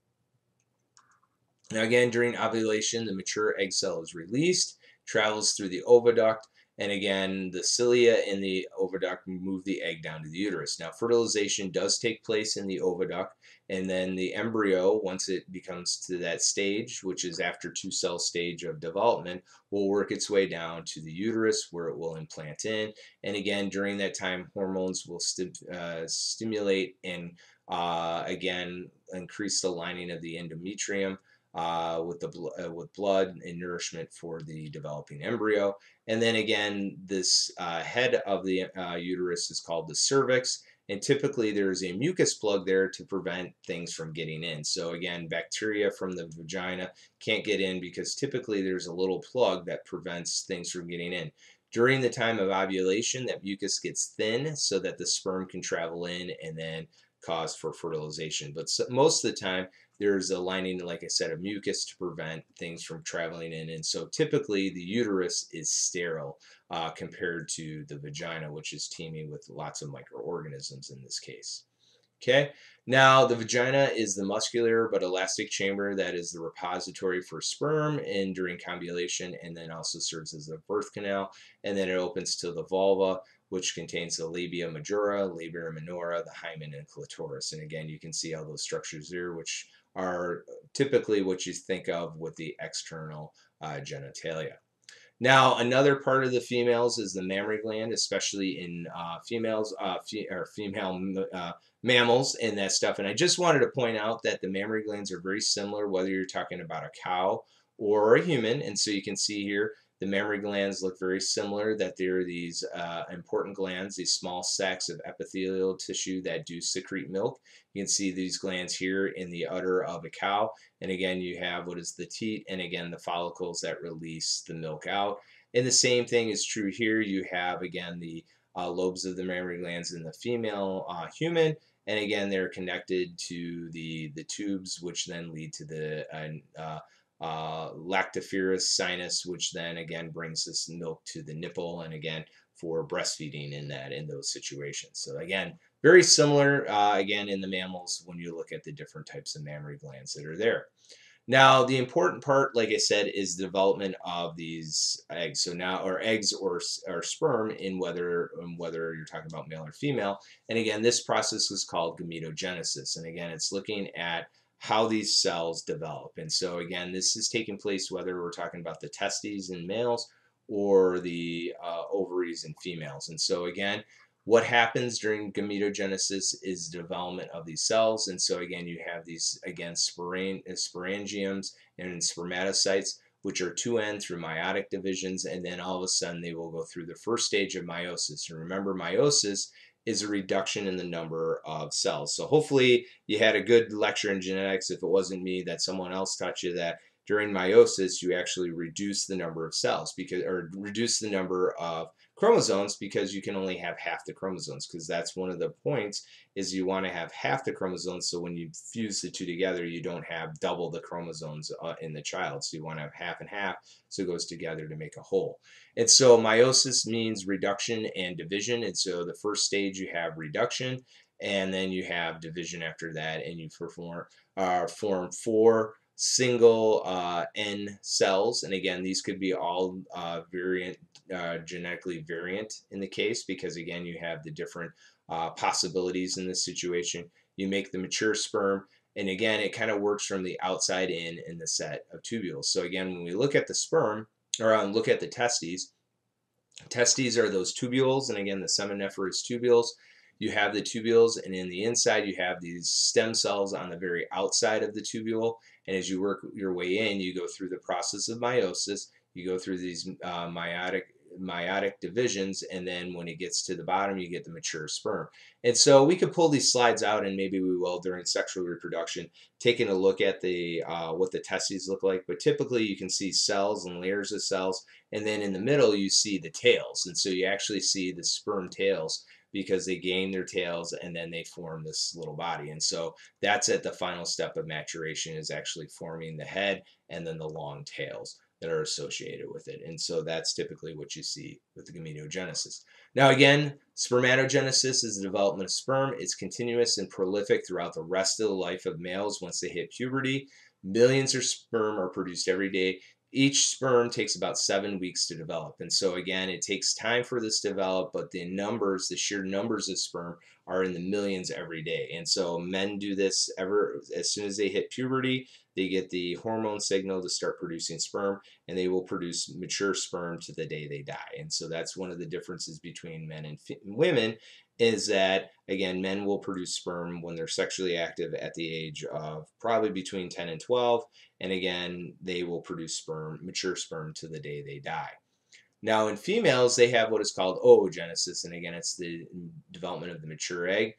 Now again, during ovulation, the mature egg cell is released, travels through the oviduct, and again, the cilia in the oviduct move the egg down to the uterus. Now, fertilization does take place in the oviduct, and then the embryo, once it becomes to that stage, which is after two cell stage of development, will work its way down to the uterus, where it will implant in. And again, during that time, hormones will st uh, stimulate and uh, again increase the lining of the endometrium Uh, with, the bl uh, with blood and nourishment for the developing embryo. And then again, this uh, head of the uh, uterus is called the cervix, and typically there's a mucus plug there to prevent things from getting in. So again, bacteria from the vagina can't get in because typically there's a little plug that prevents things from getting in. During the time of ovulation, that mucus gets thin so that the sperm can travel in and then cause for fertilization. But so, most of the time, there's a lining, like I said, of mucus to prevent things from traveling in. And so typically the uterus is sterile uh, compared to the vagina, which is teeming with lots of microorganisms in this case. Okay, now the vagina is the muscular but elastic chamber that is the repository for sperm and during copulation, and then also serves as the birth canal, and then it opens to the vulva, which contains the labia majora, labia minora, the hymen, and clitoris. And again, you can see all those structures there, which are typically what you think of with the external uh, genitalia. Now, another part of the females is the mammary gland, especially in uh, females uh, fe or female uh, mammals and that stuff. And I just wanted to point out that the mammary glands are very similar, whether you're talking about a cow or a human. And so you can see here, the mammary glands look very similar, that there are these uh, important glands, these small sacs of epithelial tissue that do secrete milk. You can see these glands here in the udder of a cow. And again, you have what is the teat, and again, the follicles that release the milk out. And the same thing is true here. You have, again, the uh, lobes of the mammary glands in the female uh, human. And again, they're connected to the, the tubes, which then lead to the uh, uh, Uh, lactiferous sinus, which then again brings this milk to the nipple, and again for breastfeeding in that in those situations. So again, very similar uh, again in the mammals when you look at the different types of mammary glands that are there. Now the important part, like I said, is the development of these eggs. So now, or eggs or, or sperm, in whether um, whether you're talking about male or female. And again, this process is called gametogenesis, and again it's looking at how these cells develop. And so again, this is taking place whether we're talking about the testes in males or the uh, ovaries in females. And so again, what happens during gametogenesis is development of these cells. And so again, you have these, again, sporan sporangiums and spermatocytes, which are two N through meiotic divisions, and then all of a sudden they will go through the first stage of meiosis. And remember, meiosis is a reduction in the number of cells. So hopefully you had a good lecture in genetics, if it wasn't me, that someone else taught you that during meiosis you actually reduce the number of cells, because, or reduce the number of chromosomes, because you can only have half the chromosomes, because that's one of the points, is you want to have half the chromosomes, so when you fuse the two together you don't have double the chromosomes uh, in the child. So you want to have half and half, so it goes together to make a whole. And so meiosis means reduction and division, and so the first stage you have reduction, and then you have division after that, and you perform, uh, form four single uh, N cells. And again, these could be all uh, variant, uh, genetically variant in the case, because again you have the different uh, possibilities in this situation. You make the mature sperm, and again it kind of works from the outside in in the set of tubules. So again, when we look at the sperm, or um, look at the testes, testes are those tubules, and again the seminiferous tubules. You have the tubules, and in the inside you have these stem cells on the very outside of the tubule. And as you work your way in, you go through the process of meiosis. You go through these uh, meiotic meiotic divisions, and then when it gets to the bottom, you get the mature sperm. And so we could pull these slides out, and maybe we will during sexual reproduction, taking a look at the uh, what the testes look like. But typically, you can see cells and layers of cells, and then in the middle, you see the tails. And so you actually see the sperm tails, because they gain their tails and then they form this little body. And so that's at the final step of maturation, is actually forming the head and then the long tails that are associated with it. And so that's typically what you see with the gametogenesis. Now again, spermatogenesis is the development of sperm. It's continuous and prolific throughout the rest of the life of males once they hit puberty. Millions of sperm are produced every day. Each sperm takes about seven weeks to develop. And so again, it takes time for this to develop, but the numbers, the sheer numbers of sperm are in the millions every day. And so men do this ever, as soon as they hit puberty, they get the hormone signal to start producing sperm, and they will produce mature sperm to the day they die. And so that's one of the differences between men and women, is that, again, men will produce sperm when they're sexually active at the age of probably between ten and twelve, and again, they will produce sperm, mature sperm, to the day they die. Now in females, they have what is called oogenesis, and again, it's the development of the mature egg.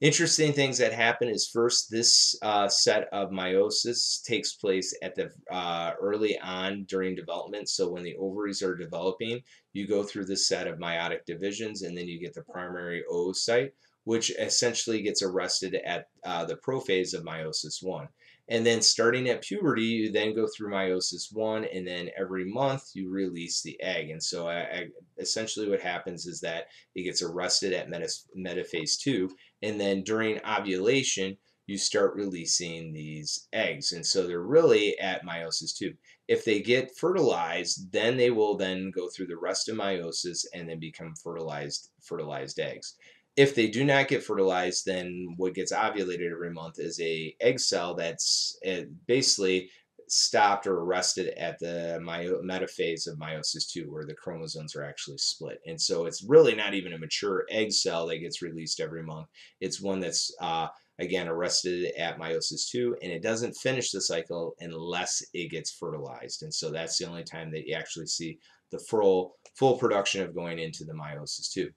Interesting things that happen is first, this uh, set of meiosis takes place at the uh, early on during development. So when the ovaries are developing, you go through this set of meiotic divisions, and then you get the primary oocyte, which essentially gets arrested at uh, the prophase of meiosis one. And then starting at puberty, you then go through meiosis one, and then every month you release the egg. And so I, I, essentially what happens is that it gets arrested at metaphase two, and then during ovulation, you start releasing these eggs. And so they're really at meiosis two. If they get fertilized, then they will then go through the rest of meiosis and then become fertilized, fertilized eggs. If they do not get fertilized, then what gets ovulated every month is a egg cell that's basically stopped or arrested at the metaphase of meiosis two, where the chromosomes are actually split. And so it's really not even a mature egg cell that gets released every month. It's one that's, uh, again, arrested at meiosis two, and it doesn't finish the cycle unless it gets fertilized. And so that's the only time that you actually see the full, full production of going into the meiosis two.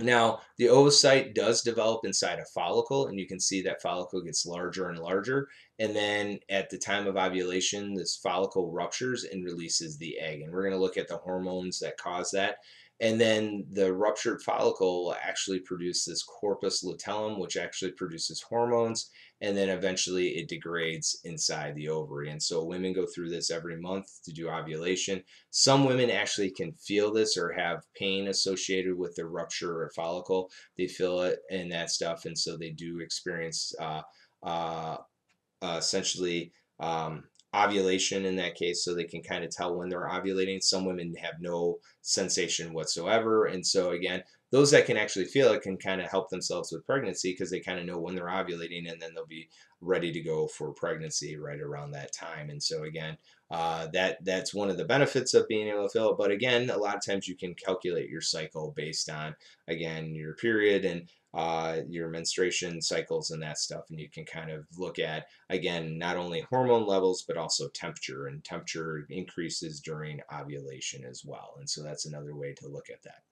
Now, the oocyte does develop inside a follicle, and you can see that follicle gets larger and larger. And then at the time of ovulation, this follicle ruptures and releases the egg. And we're going to look at the hormones that cause that. And then the ruptured follicle will actually produce this corpus luteum, which actually produces hormones, and then eventually it degrades inside the ovary. And so women go through this every month to do ovulation. Some women actually can feel this or have pain associated with the rupture or follicle. They feel it and that stuff, and so they do experience uh, uh, uh, essentially um, ovulation in that case, so they can kind of tell when they're ovulating. Some women have no sensation whatsoever, and so again, those that can actually feel it can kind of help themselves with pregnancy because they kind of know when they're ovulating, and then they'll be ready to go for pregnancy right around that time. And so again, uh, that that's one of the benefits of being able to feel it. But again, a lot of times you can calculate your cycle based on, again, your period and Uh, your menstruation cycles and that stuff, and you can kind of look at, again, not only hormone levels but also temperature, and temperature increases during ovulation as well, and so that's another way to look at that.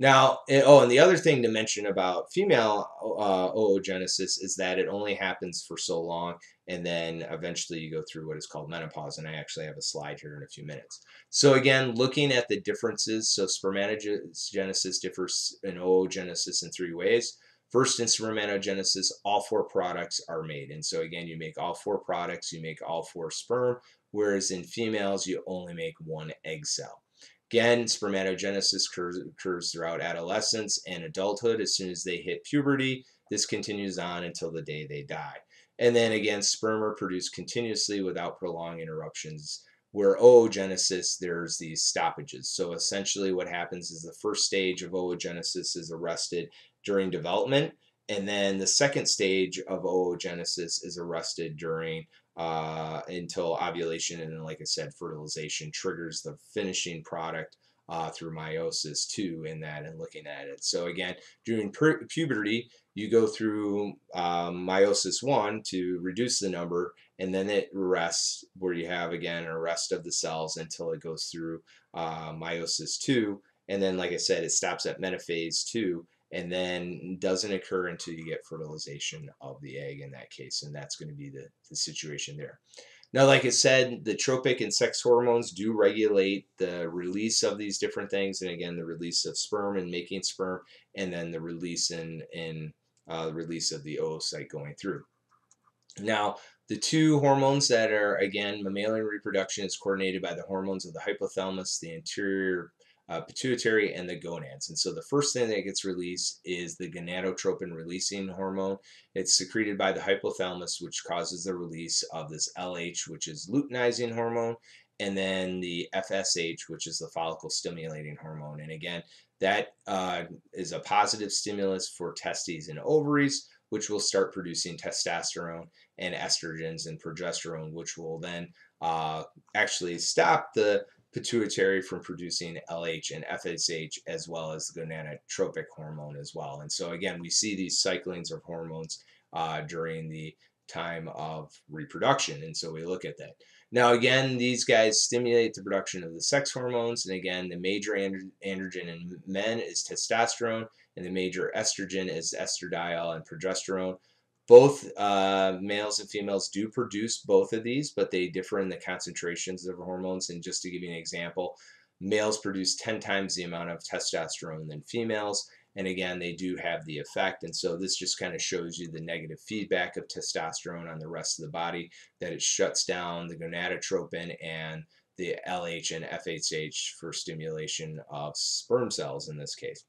Now, oh, and the other thing to mention about female uh, oogenesis is that it only happens for so long, and then eventually you go through what is called menopause, and I actually have a slide here in a few minutes. So again, looking at the differences, so spermatogenesis differs in oogenesis in three ways. First, in spermatogenesis, all four products are made, and so again, you make all four products, you make all four sperm, whereas in females, you only make one egg cell. Again, spermatogenesis occurs throughout adolescence and adulthood. As soon as they hit puberty, this continues on until the day they die. And then again, sperm are produced continuously without prolonged interruptions. Where oogenesis, there's these stoppages. So essentially what happens is the first stage of oogenesis is arrested during development, and then the second stage of oogenesis is arrested during Uh, until ovulation, and then, like I said, fertilization triggers the finishing product uh, through meiosis two in that and looking at it. So again, during pu puberty, you go through um, meiosis one to reduce the number, and then it rests where you have, again, an arrest of the cells until it goes through uh, meiosis two, and then, like I said, it stops at metaphase two, and then doesn't occur until you get fertilization of the egg in that case, and that's going to be the, the situation there. Now, like I said, the tropic and sex hormones do regulate the release of these different things, and again, the release of sperm and making sperm, and then the release and in, in, uh, release of the oocyte going through. Now, the two hormones that are, again, mammalian reproduction is coordinated by the hormones of the hypothalamus, the anterior Uh, pituitary, and the gonads. And so the first thing that gets released is the gonadotropin releasing hormone. It's secreted by the hypothalamus, which causes the release of this L H, which is luteinizing hormone, and then the F S H, which is the follicle stimulating hormone. And again, that uh, is a positive stimulus for testes and ovaries, which will start producing testosterone and estrogens and progesterone, which will then uh, actually stop the pituitary from producing L H and F S H, as well as the gonadotropic hormone as well. And so again, we see these cyclings of hormones uh, during the time of reproduction, and so we look at that. Now again, these guys stimulate the production of the sex hormones, and again, the major androgen in men is testosterone, and the major estrogen is estradiol and progesterone. Both uh, males and females do produce both of these, but they differ in the concentrations of hormones. And just to give you an example, males produce ten times the amount of testosterone than females. And again, they do have the effect. And so this just kind of shows you the negative feedback of testosterone on the rest of the body, that it shuts down the gonadotropin and the L H and F S H for stimulation of sperm cells in this case.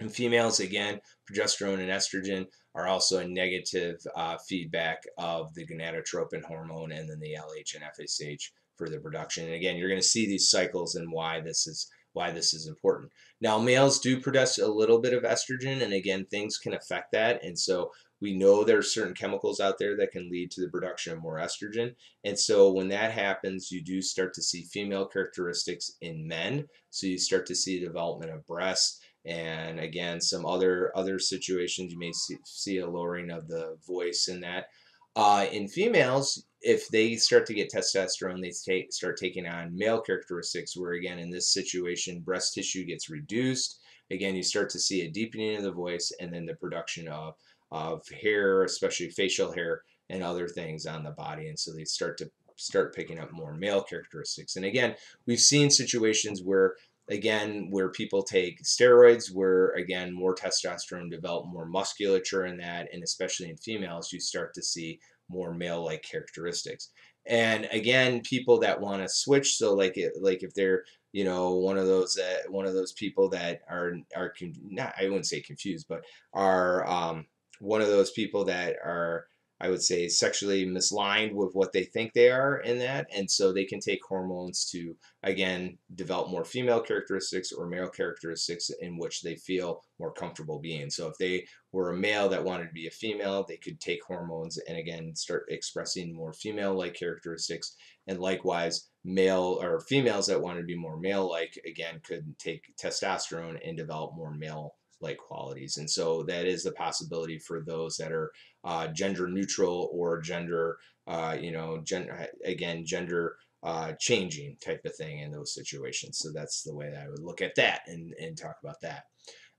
In females, again, progesterone and estrogen are also a negative uh, feedback of the gonadotropin hormone and then the L H and F S H for the production. And again, you're going to see these cycles and why this is why this is important. Now, males do produce a little bit of estrogen, and again, things can affect that. And so we know there are certain chemicals out there that can lead to the production of more estrogen. And so when that happens, you do start to see female characteristics in men. So you start to see development of breasts. And again, some other other situations, you may see, see a lowering of the voice in that. Uh, in females, if they start to get testosterone, they take, start taking on male characteristics where, again, in this situation, breast tissue gets reduced. Again, you start to see a deepening of the voice and then the production of, of hair, especially facial hair and other things on the body. And so they start to start picking up more male characteristics. And again, we've seen situations where Again, where people take steroids, where again more testosterone develop, more musculature in that, and especially in females, you start to see more male-like characteristics. And again, people that want to switch, so like it, like if they're you know one of those that one of those people that are are not I wouldn't say confused, but are um, one of those people that are, I would say, sexually misaligned with what they think they are in that, and so they can take hormones to, again, develop more female characteristics or male characteristics in which they feel more comfortable being. So if they were a male that wanted to be a female, they could take hormones and, again, start expressing more female-like characteristics. And likewise, male or females that wanted to be more male-like, again, could take testosterone and develop more male like qualities. And so that is the possibility for those that are uh, gender neutral or gender, uh, you know, gen again, gender uh, changing type of thing in those situations. So that's the way that I would look at that and, and talk about that.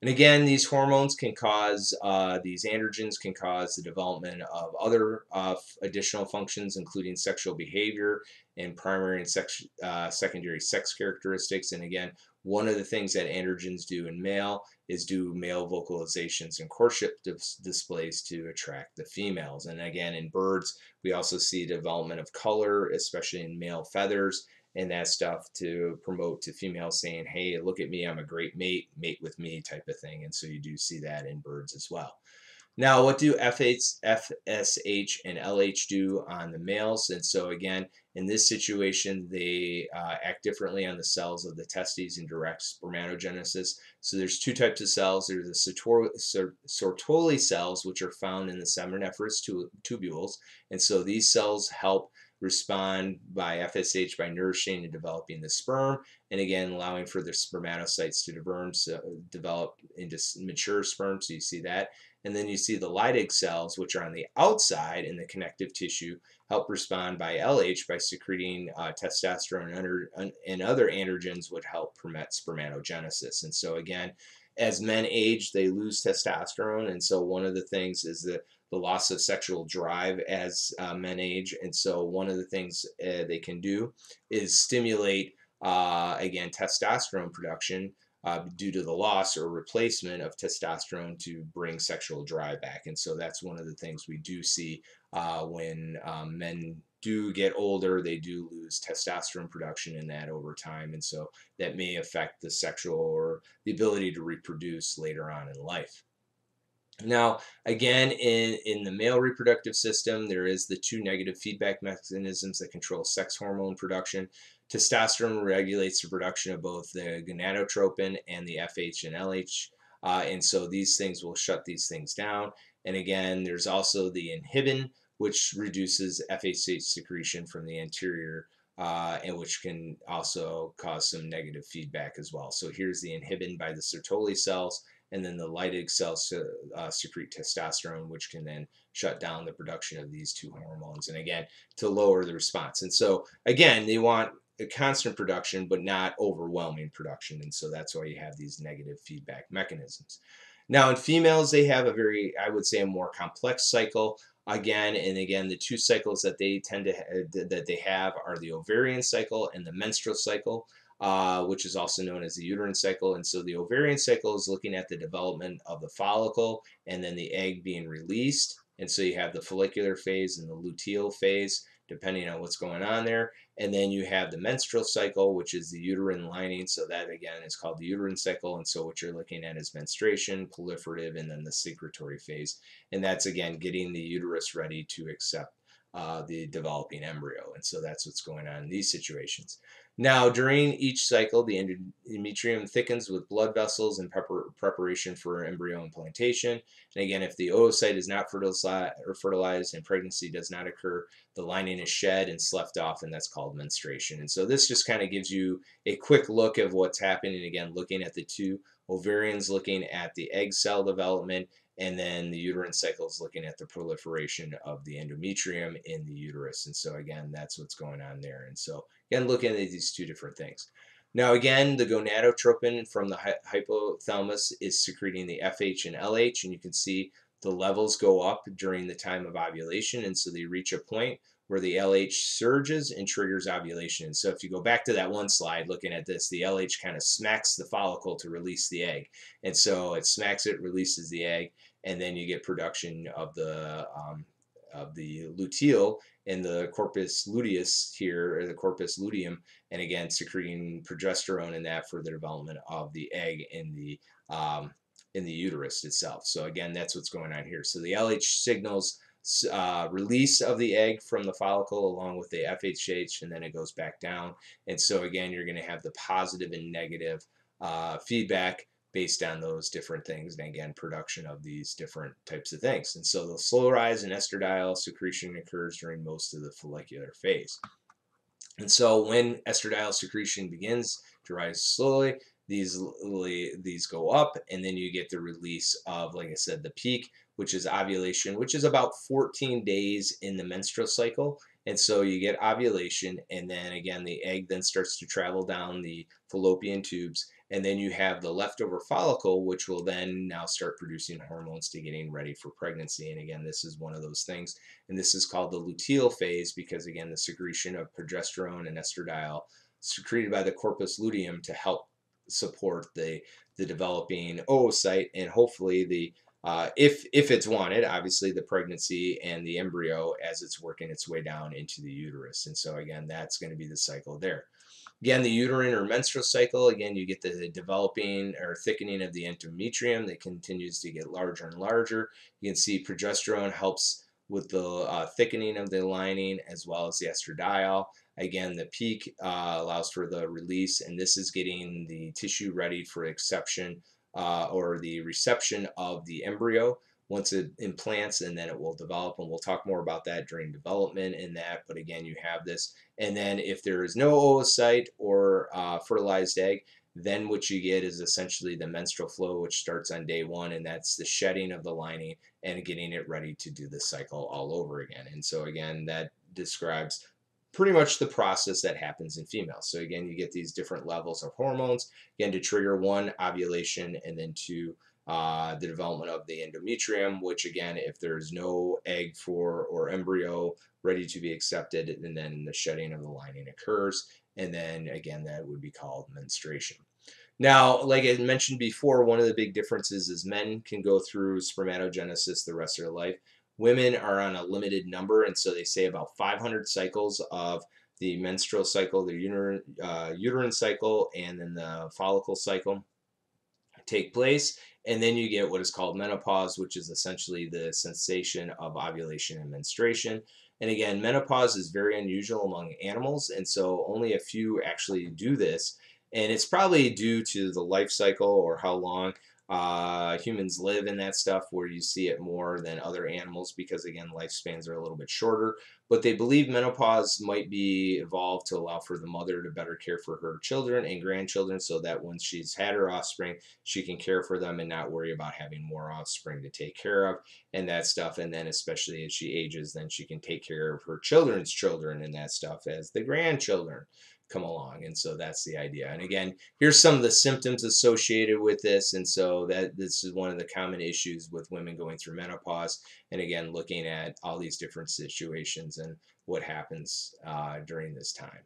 And again, these hormones can cause, uh, these androgens can cause the development of other uh, additional functions, including sexual behavior and primary and sex, uh, secondary sex characteristics. And again, one of the things that androgens do in male is do male vocalizations and courtship dis displays to attract the females. And again, in birds, we also see development of color, especially in male feathers and that stuff, to promote to females saying, hey, look at me, I'm a great mate, mate with me type of thing. And so you do see that in birds as well. Now, what do F S H and L H do on the males? And so again, in this situation, they uh, act differently on the cells of the testes and direct spermatogenesis. So there's two types of cells. There's the Sertoli cells, which are found in the seminiferous tubules. And so these cells help respond by F S H by nourishing and developing the sperm, and again allowing for the spermatocytes to develop into mature sperm. So you see that. And then you see the Leydig cells, which are on the outside in the connective tissue, help respond by L H by secreting uh, testosterone and, and other androgens, would help promote spermatogenesis. And so again, as men age, they lose testosterone, and so one of the things is the, the loss of sexual drive as uh, men age. And so one of the things uh, they can do is stimulate, uh, again, testosterone production Uh, due to the loss or replacement of testosterone to bring sexual drive back. And so that's one of the things we do see uh, when um, men do get older. They do lose testosterone production in that over time, and so that may affect the sexual or the ability to reproduce later on in life. Now, again, in, in the male reproductive system, there is the two negative feedback mechanisms that control sex hormone production. Testosterone regulates the production of both the gonadotropin and the F S H and L H, uh, and so these things will shut these things down. And again, there's also the inhibin, which reduces F S H secretion from the anterior, uh, and which can also cause some negative feedback as well. So here's the inhibin by the Sertoli cells, and then the Leydig cells uh, secrete testosterone, which can then shut down the production of these two hormones, and again, to lower the response. And so again, they want a constant production, but not overwhelming production, and so that's why you have these negative feedback mechanisms. Now in females, they have a very, I would say, a more complex cycle. Again and again, the two cycles that they tend to ha that they have are the ovarian cycle and the menstrual cycle, uh, which is also known as the uterine cycle. And so the ovarian cycle is looking at the development of the follicle and then the egg being released. And so you have the follicular phase and the luteal phase, depending on what's going on there. And then you have the menstrual cycle, which is the uterine lining. So that, again, is called the uterine cycle. And so what you're looking at is menstruation, proliferative, and then the secretory phase. And that's, again, getting the uterus ready to accept uh, the developing embryo. And so that's what's going on in these situations. Now, during each cycle, the endometrium thickens with blood vessels in preparation for embryo implantation. And again, if the oocyte is not fertilized and pregnancy does not occur, the lining is shed and sloughed off, and that's called menstruation. And so this just kind of gives you a quick look of what's happening. Again, looking at the two ovarians, looking at the egg cell development, and then the uterine cycle is looking at the proliferation of the endometrium in the uterus. And so again, that's what's going on there. And so again, looking at these two different things. Now again, the gonadotropin from the hypothalamus is secreting the F H and L H, and you can see the levels go up during the time of ovulation, and so they reach a point where the L H surges and triggers ovulation. And so if you go back to that one slide looking at this, the L H kind of smacks the follicle to release the egg. And so it smacks it, releases the egg, and then you get production of the, um, of the luteal and the corpus luteus here, or the corpus luteum, and again secreting progesterone in that for the development of the egg in the, um, in the uterus itself. So again, that's what's going on here. So the L H signals Uh, release of the egg from the follicle along with the F H H, and then it goes back down. And so again, you're going to have the positive and negative uh, feedback based on those different things, and again, production of these different types of things. And so the slow rise in estradiol secretion occurs during most of the follicular phase. And so when estradiol secretion begins to rise slowly, these these go up, and then you get the release of, like I said, the peak, which is ovulation, which is about fourteen days in the menstrual cycle. And so you get ovulation, and then again, the egg then starts to travel down the fallopian tubes, and then you have the leftover follicle, which will then now start producing hormones to getting ready for pregnancy. And again, this is one of those things, and this is called the luteal phase, because again, the secretion of progesterone and estradiol secreted by the corpus luteum to help support the the developing oocyte, and hopefully the uh, if if it's wanted, obviously, the pregnancy and the embryo as it's working its way down into the uterus. And so again, that's going to be the cycle there. Again, the uterine or menstrual cycle, again, you get the, the developing or thickening of the endometrium that continues to get larger and larger. You can see progesterone helps with the uh, thickening of the lining, as well as the estradiol. Again, the peak uh, allows for the release, and this is getting the tissue ready for acceptance uh, or the reception of the embryo once it implants, and then it will develop, and we'll talk more about that during development in that. But again, you have this, and then if there is no oocyte or uh, fertilized egg, then what you get is essentially the menstrual flow, which starts on day one, and that's the shedding of the lining and getting it ready to do the cycle all over again. And so again, that describes pretty much the process that happens in females. So again, you get these different levels of hormones, again, to trigger one, ovulation, and then two, uh, the development of the endometrium, which again, if there's no egg for or embryo ready to be accepted, and then the shedding of the lining occurs. And then again, that would be called menstruation. Now, like I mentioned before, one of the big differences is men can go through spermatogenesis the rest of their life. Women are on a limited number, and so they say about five hundred cycles of the menstrual cycle, the uterine, uh, uterine cycle, and then the follicle cycle take place. And then you get what is called menopause, which is essentially the cessation of ovulation and menstruation. And again, menopause is very unusual among animals, and so only a few actually do this. And it's probably due to the life cycle or how long uh, humans live in that stuff, where you see it more than other animals, because again, lifespans are a little bit shorter. But they believe menopause might be evolved to allow for the mother to better care for her children and grandchildren, so that once she's had her offspring, she can care for them and not worry about having more offspring to take care of and that stuff. And then especially as she ages, then she can take care of her children's children and that stuff as the grandchildren. come along. And so that's the idea. And again, here's some of the symptoms associated with this. And so that this is one of the common issues with women going through menopause. And again, looking at all these different situations and what happens uh, during this time.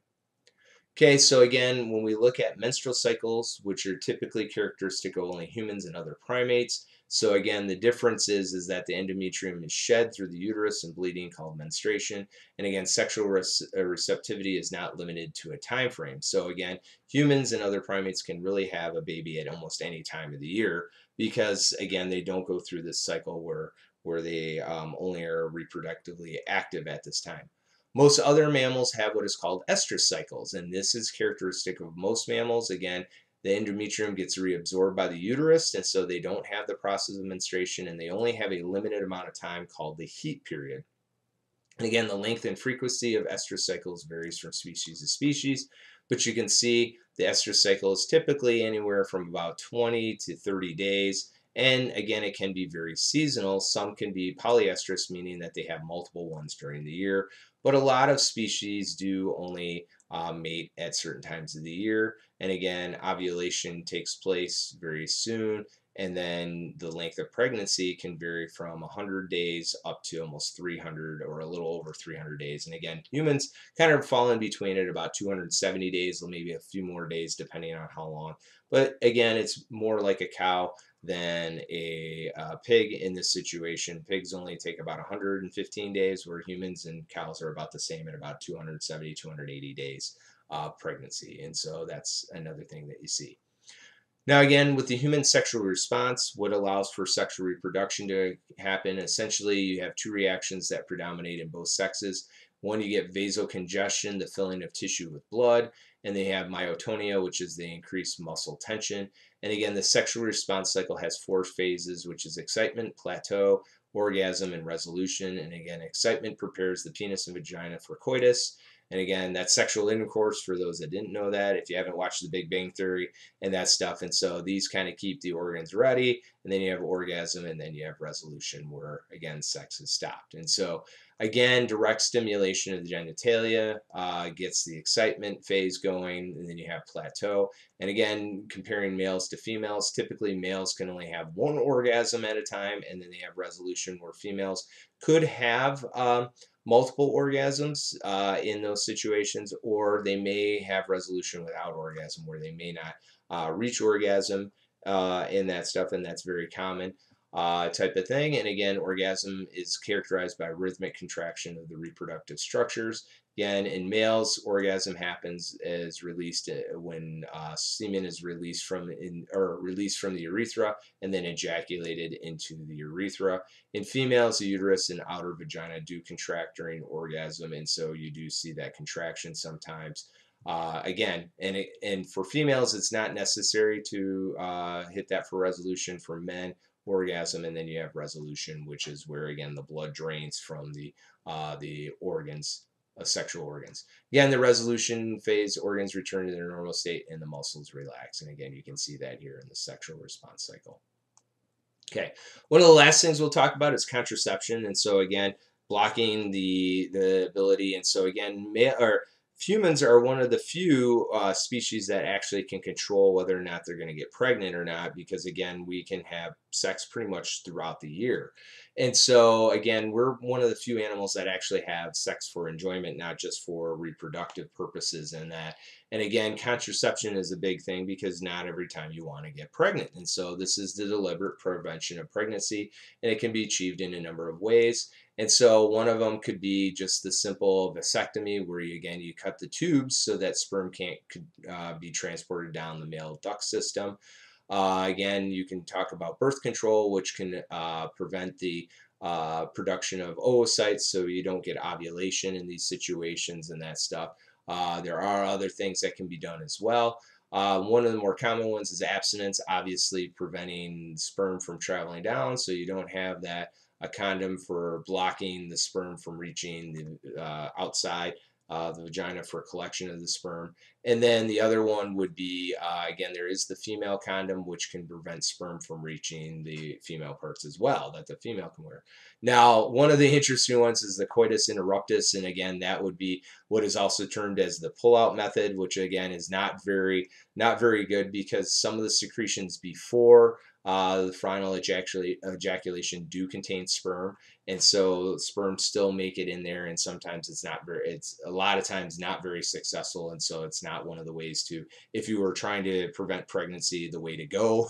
Okay, so again, when we look at menstrual cycles, which are typically characteristic of only humans and other primates, so again, the difference is, is that the endometrium is shed through the uterus and bleeding called menstruation. And again, sexual receptivity is not limited to a time frame. So again, humans and other primates can really have a baby at almost any time of the year because, again, they don't go through this cycle where, where they um, only are reproductively active at this time. Most other mammals have what is called estrous cycles, and this is characteristic of most mammals. Again, the endometrium gets reabsorbed by the uterus, and so they don't have the process of menstruation, and they only have a limited amount of time called the heat period. And again, the length and frequency of estrous cycles varies from species to species, but you can see the estrous cycle is typically anywhere from about twenty to thirty days, and again, it can be very seasonal. Some can be polyestrous, meaning that they have multiple ones during the year, but a lot of species do only Uh, mate at certain times of the year. And again, ovulation takes place very soon, and then the length of pregnancy can vary from one hundred days up to almost three hundred or a little over three hundred days. And again, humans kind of fall in between at about two hundred seventy days, or maybe a few more days depending on how long. But again, it's more like a cow than a uh, pig in this situation. Pigs only take about one hundred fifteen days, where humans and cows are about the same at about two hundred seventy, two hundred eighty days uh, pregnancy. And so that's another thing that you see. Now again, with the human sexual response, what allows for sexual reproduction to happen, essentially you have two reactions that predominate in both sexes. One, you get vasocongestion, the filling of tissue with blood, and they have myotonia, which is the increased muscle tension. And again, the sexual response cycle has four phases, which is excitement, plateau, orgasm, and resolution. And again, excitement prepares the penis and vagina for coitus. And again, that's sexual intercourse, for those that didn't know that, if you haven't watched The Big Bang Theory and that stuff. And so these kind of keep the organs ready, and then you have orgasm, and then you have resolution where, again, sex is stopped. And so, again, direct stimulation of the genitalia uh, gets the excitement phase going, and then you have plateau. And again, comparing males to females, typically males can only have one orgasm at a time, and then they have resolution where females could have um, multiple orgasms uh, in those situations, or they may have resolution without orgasm, where they may not uh, reach orgasm uh, in that stuff, and that's very common uh, type of thing. And again, orgasm is characterized by rhythmic contraction of the reproductive structures. Again, in males, orgasm happens as released when uh, semen is released from in, or released from the urethra and then ejaculated into the urethra. In females, the uterus and outer vagina do contract during orgasm, and so you do see that contraction sometimes. Uh, again, and it, and for females, it's not necessary to uh, hit that for resolution. For men, orgasm, and then you have resolution, which is where again the blood drains from the uh, the organs. Sexual organs. Again, the resolution phase, organs return to their normal state and the muscles relax. And again, you can see that here in the sexual response cycle. Okay, one of the last things we'll talk about is contraception. And so again, blocking the the ability. And so again, male, or humans are one of the few uh, species that actually can control whether or not they're going to get pregnant or not, because again, we can have sex pretty much throughout the year. And so again, we're one of the few animals that actually have sex for enjoyment, not just for reproductive purposes and that. And again, contraception is a big thing because not every time you want to get pregnant. And so this is the deliberate prevention of pregnancy, and it can be achieved in a number of ways. And so one of them could be just the simple vasectomy, where you, again, you cut the tubes so that sperm can't could, uh, be transported down the male duct system. Uh, again, you can talk about birth control, which can uh, prevent the uh, production of oocytes, so you don't get ovulation in these situations and that stuff. Uh, there are other things that can be done as well. Uh, one of the more common ones is abstinence, obviously preventing sperm from traveling down, so you don't have that. A condom for blocking the sperm from reaching the uh, outside uh, the vagina for collection of the sperm. And then the other one would be, uh, again, there is the female condom, which can prevent sperm from reaching the female parts as well, that the female can wear. Now, one of the interesting ones is the coitus interruptus, and again, that would be what is also termed as the pull-out method, which again is not very, not very good, because some of the secretions before uh, the final ejaculation do contain sperm, and so sperm still make it in there, and sometimes it's not very, it's a lot of times not very successful, and so it's not one of the ways to, if you were trying to prevent pregnancy, the way to go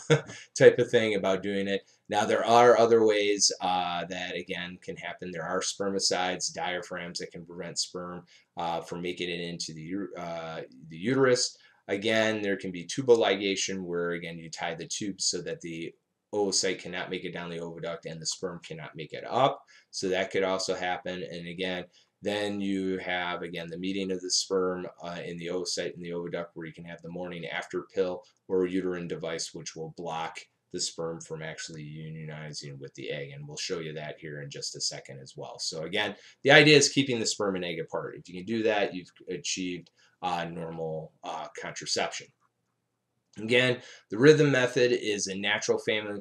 type of thing about doing it. Now, there are other ways uh, that, again, can happen. There are spermicides, diaphragms that can prevent sperm uh, from making it into the, uh, the uterus. Again, there can be tubal ligation, where, again, you tie the tubes so that the oocyte cannot make it down the oviduct and the sperm cannot make it up. So that could also happen. And, again, then you have, again, the meeting of the sperm uh, in the oocyte and the oviduct, where you can have the morning after pill or uterine device, which will block the sperm from actually unionizing with the egg, and we'll show you that here in just a second as well. So again, the idea is keeping the sperm and egg apart. If you can do that, you've achieved uh, normal uh, contraception. Again, the rhythm method is a natural family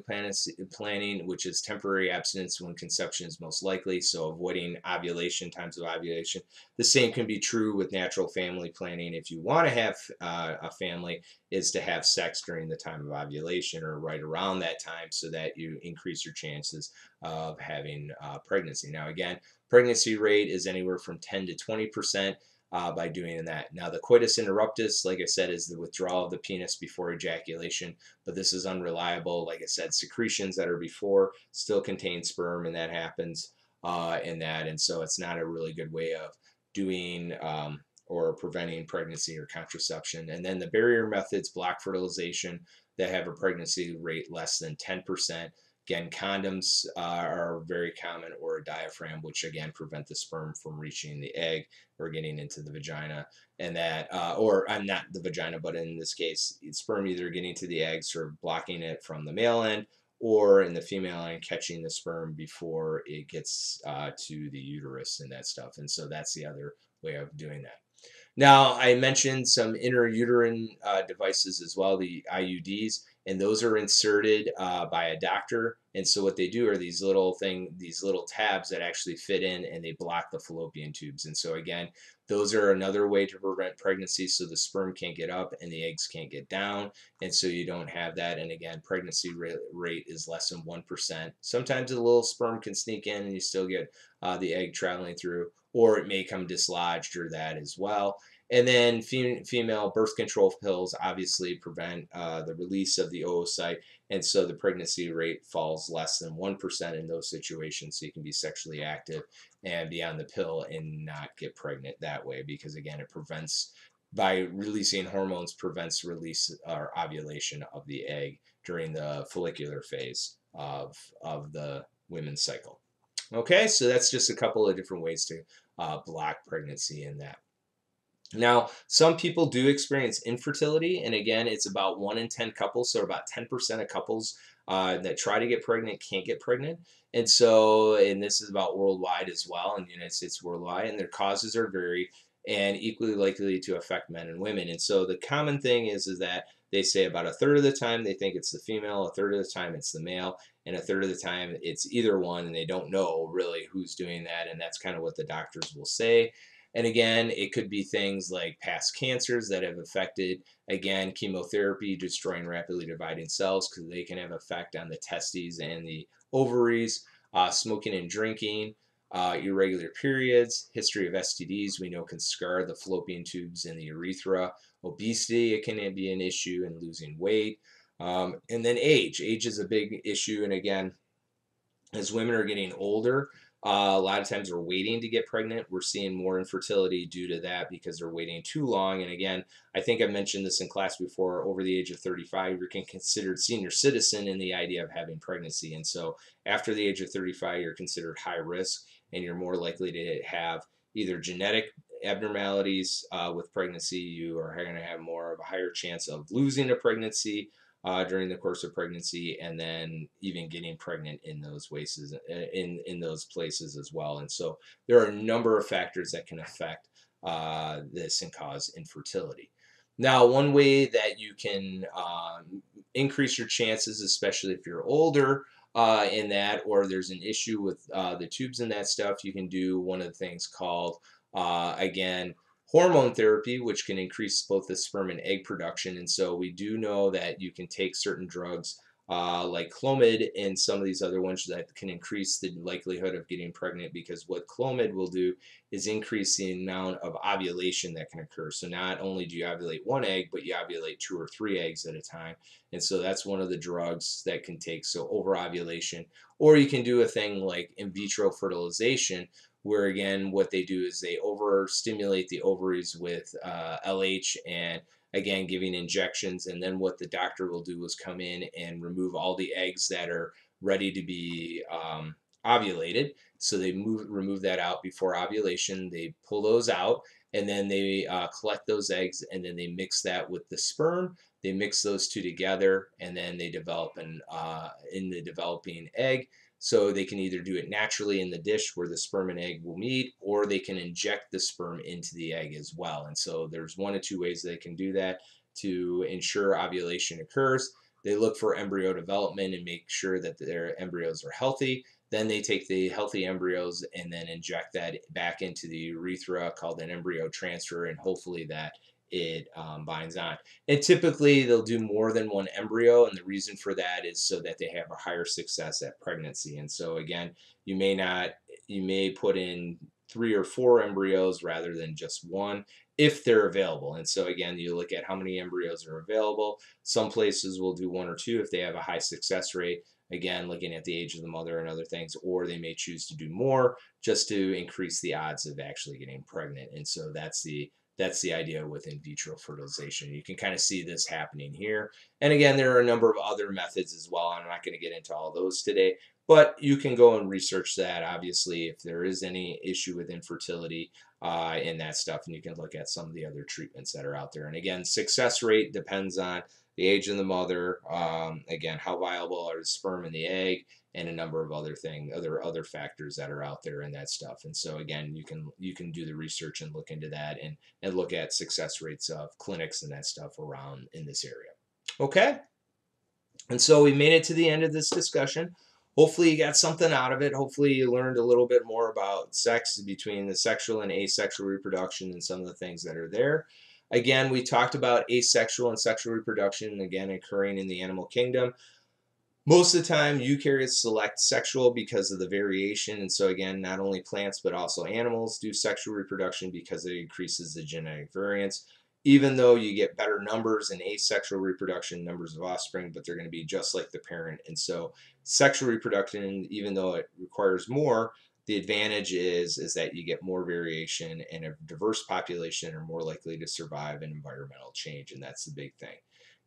planning, which is temporary abstinence when conception is most likely, so avoiding ovulation, times of ovulation. The same can be true with natural family planning. If you want to have uh, a family, is to have sex during the time of ovulation or right around that time, so that you increase your chances of having uh, pregnancy. Now again, pregnancy rate is anywhere from ten to twenty percent. Uh, by doing that. Now the coitus interruptus, like I said, is the withdrawal of the penis before ejaculation, but this is unreliable. Like I said, secretions that are before still contain sperm, and that happens uh, in that, and so it's not a really good way of doing um, or preventing pregnancy or contraception. And then the barrier methods block fertilization that have a pregnancy rate less than ten percent. Again, condoms uh, are very common, or a diaphragm, which again prevent the sperm from reaching the egg or getting into the vagina, and that, uh, or I'm not the vagina, but in this case, it's sperm either getting to the egg, sort of blocking it from the male end, or in the female end, catching the sperm before it gets uh, to the uterus and that stuff. And so that's the other way of doing that. Now, I mentioned some interuterine uh, devices as well, the I U Ds, and those are inserted uh, by a doctor. And so what they do are these little thing, these little tabs that actually fit in, and they block the fallopian tubes. And so again, those are another way to prevent pregnancy, so the sperm can't get up and the eggs can't get down, and so you don't have that. And again, pregnancy rate is less than one percent. Sometimes a little sperm can sneak in and you still get uh, the egg traveling through, or it may come dislodged, or that as well. And then fem female birth control pills obviously prevent uh, the release of the oocyte, and so the pregnancy rate falls less than one percent in those situations, so you can be sexually active and be on the pill and not get pregnant that way, because again, it prevents, by releasing hormones, prevents release or ovulation of the egg during the follicular phase of, of the women's cycle. Okay, so that's just a couple of different ways to uh, block pregnancy in that. Now, some people do experience infertility, and again, it's about one in ten couples, so about ten percent of couples uh, that try to get pregnant can't get pregnant. And so, and this is about worldwide as well, in the United States worldwide, and their causes are varied and equally likely to affect men and women. And so the common thing is, is that they say about a third of the time they think it's the female, a third of the time it's the male, and a third of the time it's either one, and they don't know really who's doing that, and that's kind of what the doctors will say. And again, it could be things like past cancers that have affected, again, chemotherapy, destroying rapidly dividing cells, because they can have effect on the testes and the ovaries, uh, smoking and drinking, uh, irregular periods, history of S T Ds, we know can scar the fallopian tubes and the urethra, obesity, it can be an issue, and losing weight, um, and then age. Age is a big issue, and again, as women are getting older, Uh, a lot of times we're waiting to get pregnant. We're seeing more infertility due to that, because they're waiting too long. And again, I think I mentioned this in class before, over the age of thirty-five, you're considered senior citizen in the idea of having pregnancy. And so after the age of thirty-five, you're considered high risk, and you're more likely to have either genetic abnormalities uh, with pregnancy. You are going to have more of a higher chance of losing a pregnancy Uh, during the course of pregnancy, and then even getting pregnant in those places, in in those places as well. And so there are a number of factors that can affect uh, this and cause infertility. Now, one way that you can um, increase your chances, especially if you're older uh, in that, or there's an issue with uh, the tubes and that stuff, you can do one of the things called, uh, again, hormone therapy, which can increase both the sperm and egg production. And so we do know that you can take certain drugs uh, like Clomid and some of these other ones that can increase the likelihood of getting pregnant, because what Clomid will do is increase the amount of ovulation that can occur. So not only do you ovulate one egg, but you ovulate two or three eggs at a time. And so that's one of the drugs that can take, so over ovulation. Or you can do a thing like in vitro fertilization, where again what they do is they overstimulate the ovaries with uh, L H, and again giving injections, and then what the doctor will do is come in and remove all the eggs that are ready to be um, ovulated. So they move, remove that out before ovulation, they pull those out, and then they uh, collect those eggs, and then they mix that with the sperm, they mix those two together, and then they develop an uh, in the developing egg. So they can either do it naturally in the dish where the sperm and egg will meet, or they can inject the sperm into the egg as well. And so there's one of two ways they can do that to ensure ovulation occurs. They look for embryo development and make sure that their embryos are healthy. Then they take the healthy embryos and then inject that back into the urethra, called an embryo transfer, and hopefully that it um, binds on. And typically they'll do more than one embryo, and the reason for that is so that they have a higher success at pregnancy. And so again, you may not, you may put in three or four embryos rather than just one if they're available. And so again, you look at how many embryos are available. Some places will do one or two if they have a high success rate, again looking at the age of the mother and other things, or they may choose to do more just to increase the odds of actually getting pregnant. And so that's the That's the idea with in vitro fertilization. You can kind of see this happening here. And again, there are a number of other methods as well. I'm not going to get into all those today, but you can go and research that, obviously, if there is any issue with infertility uh, and that stuff, and you can look at some of the other treatments that are out there. And again, success rate depends on the age of the mother, um, again, how viable are the sperm and the egg, and a number of other things, other other factors that are out there and that stuff. And so again, you can you can do the research and look into that, and and look at success rates of clinics and that stuff around in this area. Okay, and so we made it to the end of this discussion. Hopefully you got something out of it. Hopefully you learned a little bit more about sex, between the sexual and asexual reproduction, and some of the things that are there. Again, we talked about asexual and sexual reproduction, again, occurring in the animal kingdom. Most of the time, eukaryotes select sexual because of the variation. And so again, not only plants, but also animals do sexual reproduction because it increases the genetic variance. Even though you get better numbers in asexual reproduction, numbers of offspring, but they're going to be just like the parent. And so sexual reproduction, even though it requires more, the advantage is, is that you get more variation, and a diverse population are more likely to survive an environmental change, and that's the big thing.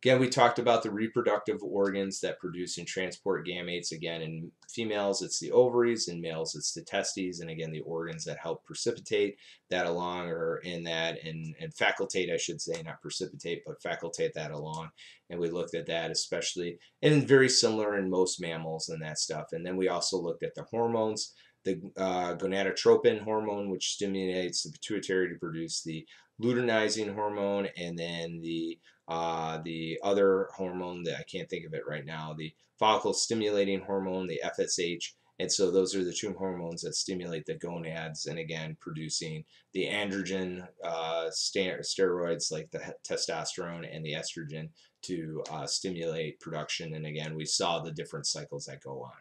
Again, we talked about the reproductive organs that produce and transport gametes. Again, in females, it's the ovaries. In males, it's the testes. And again, the organs that help precipitate that along, or in that, and, and facultate, I should say, not precipitate, but facultate that along. And we looked at that especially, and very similar in most mammals and that stuff. And then we also looked at the hormones. The uh, gonadotropin hormone, which stimulates the pituitary to produce the luteinizing hormone, and then the uh, the other hormone that I can't think of it right now, the follicle stimulating hormone, the F S H. And so those are the two hormones that stimulate the gonads, and again producing the androgen uh, steroids like the testosterone and the estrogen to uh, stimulate production. And again, we saw the different cycles that go on.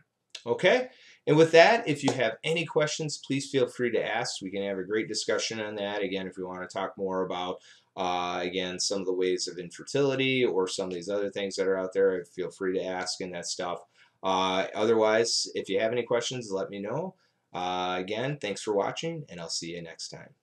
Okay, and with that, if you have any questions, please feel free to ask. We can have a great discussion on that. Again, if we want to talk more about, uh, again, some of the ways of infertility or some of these other things that are out there, feel free to ask and that stuff. Uh, otherwise, if you have any questions, let me know. Uh, again, thanks for watching, and I'll see you next time.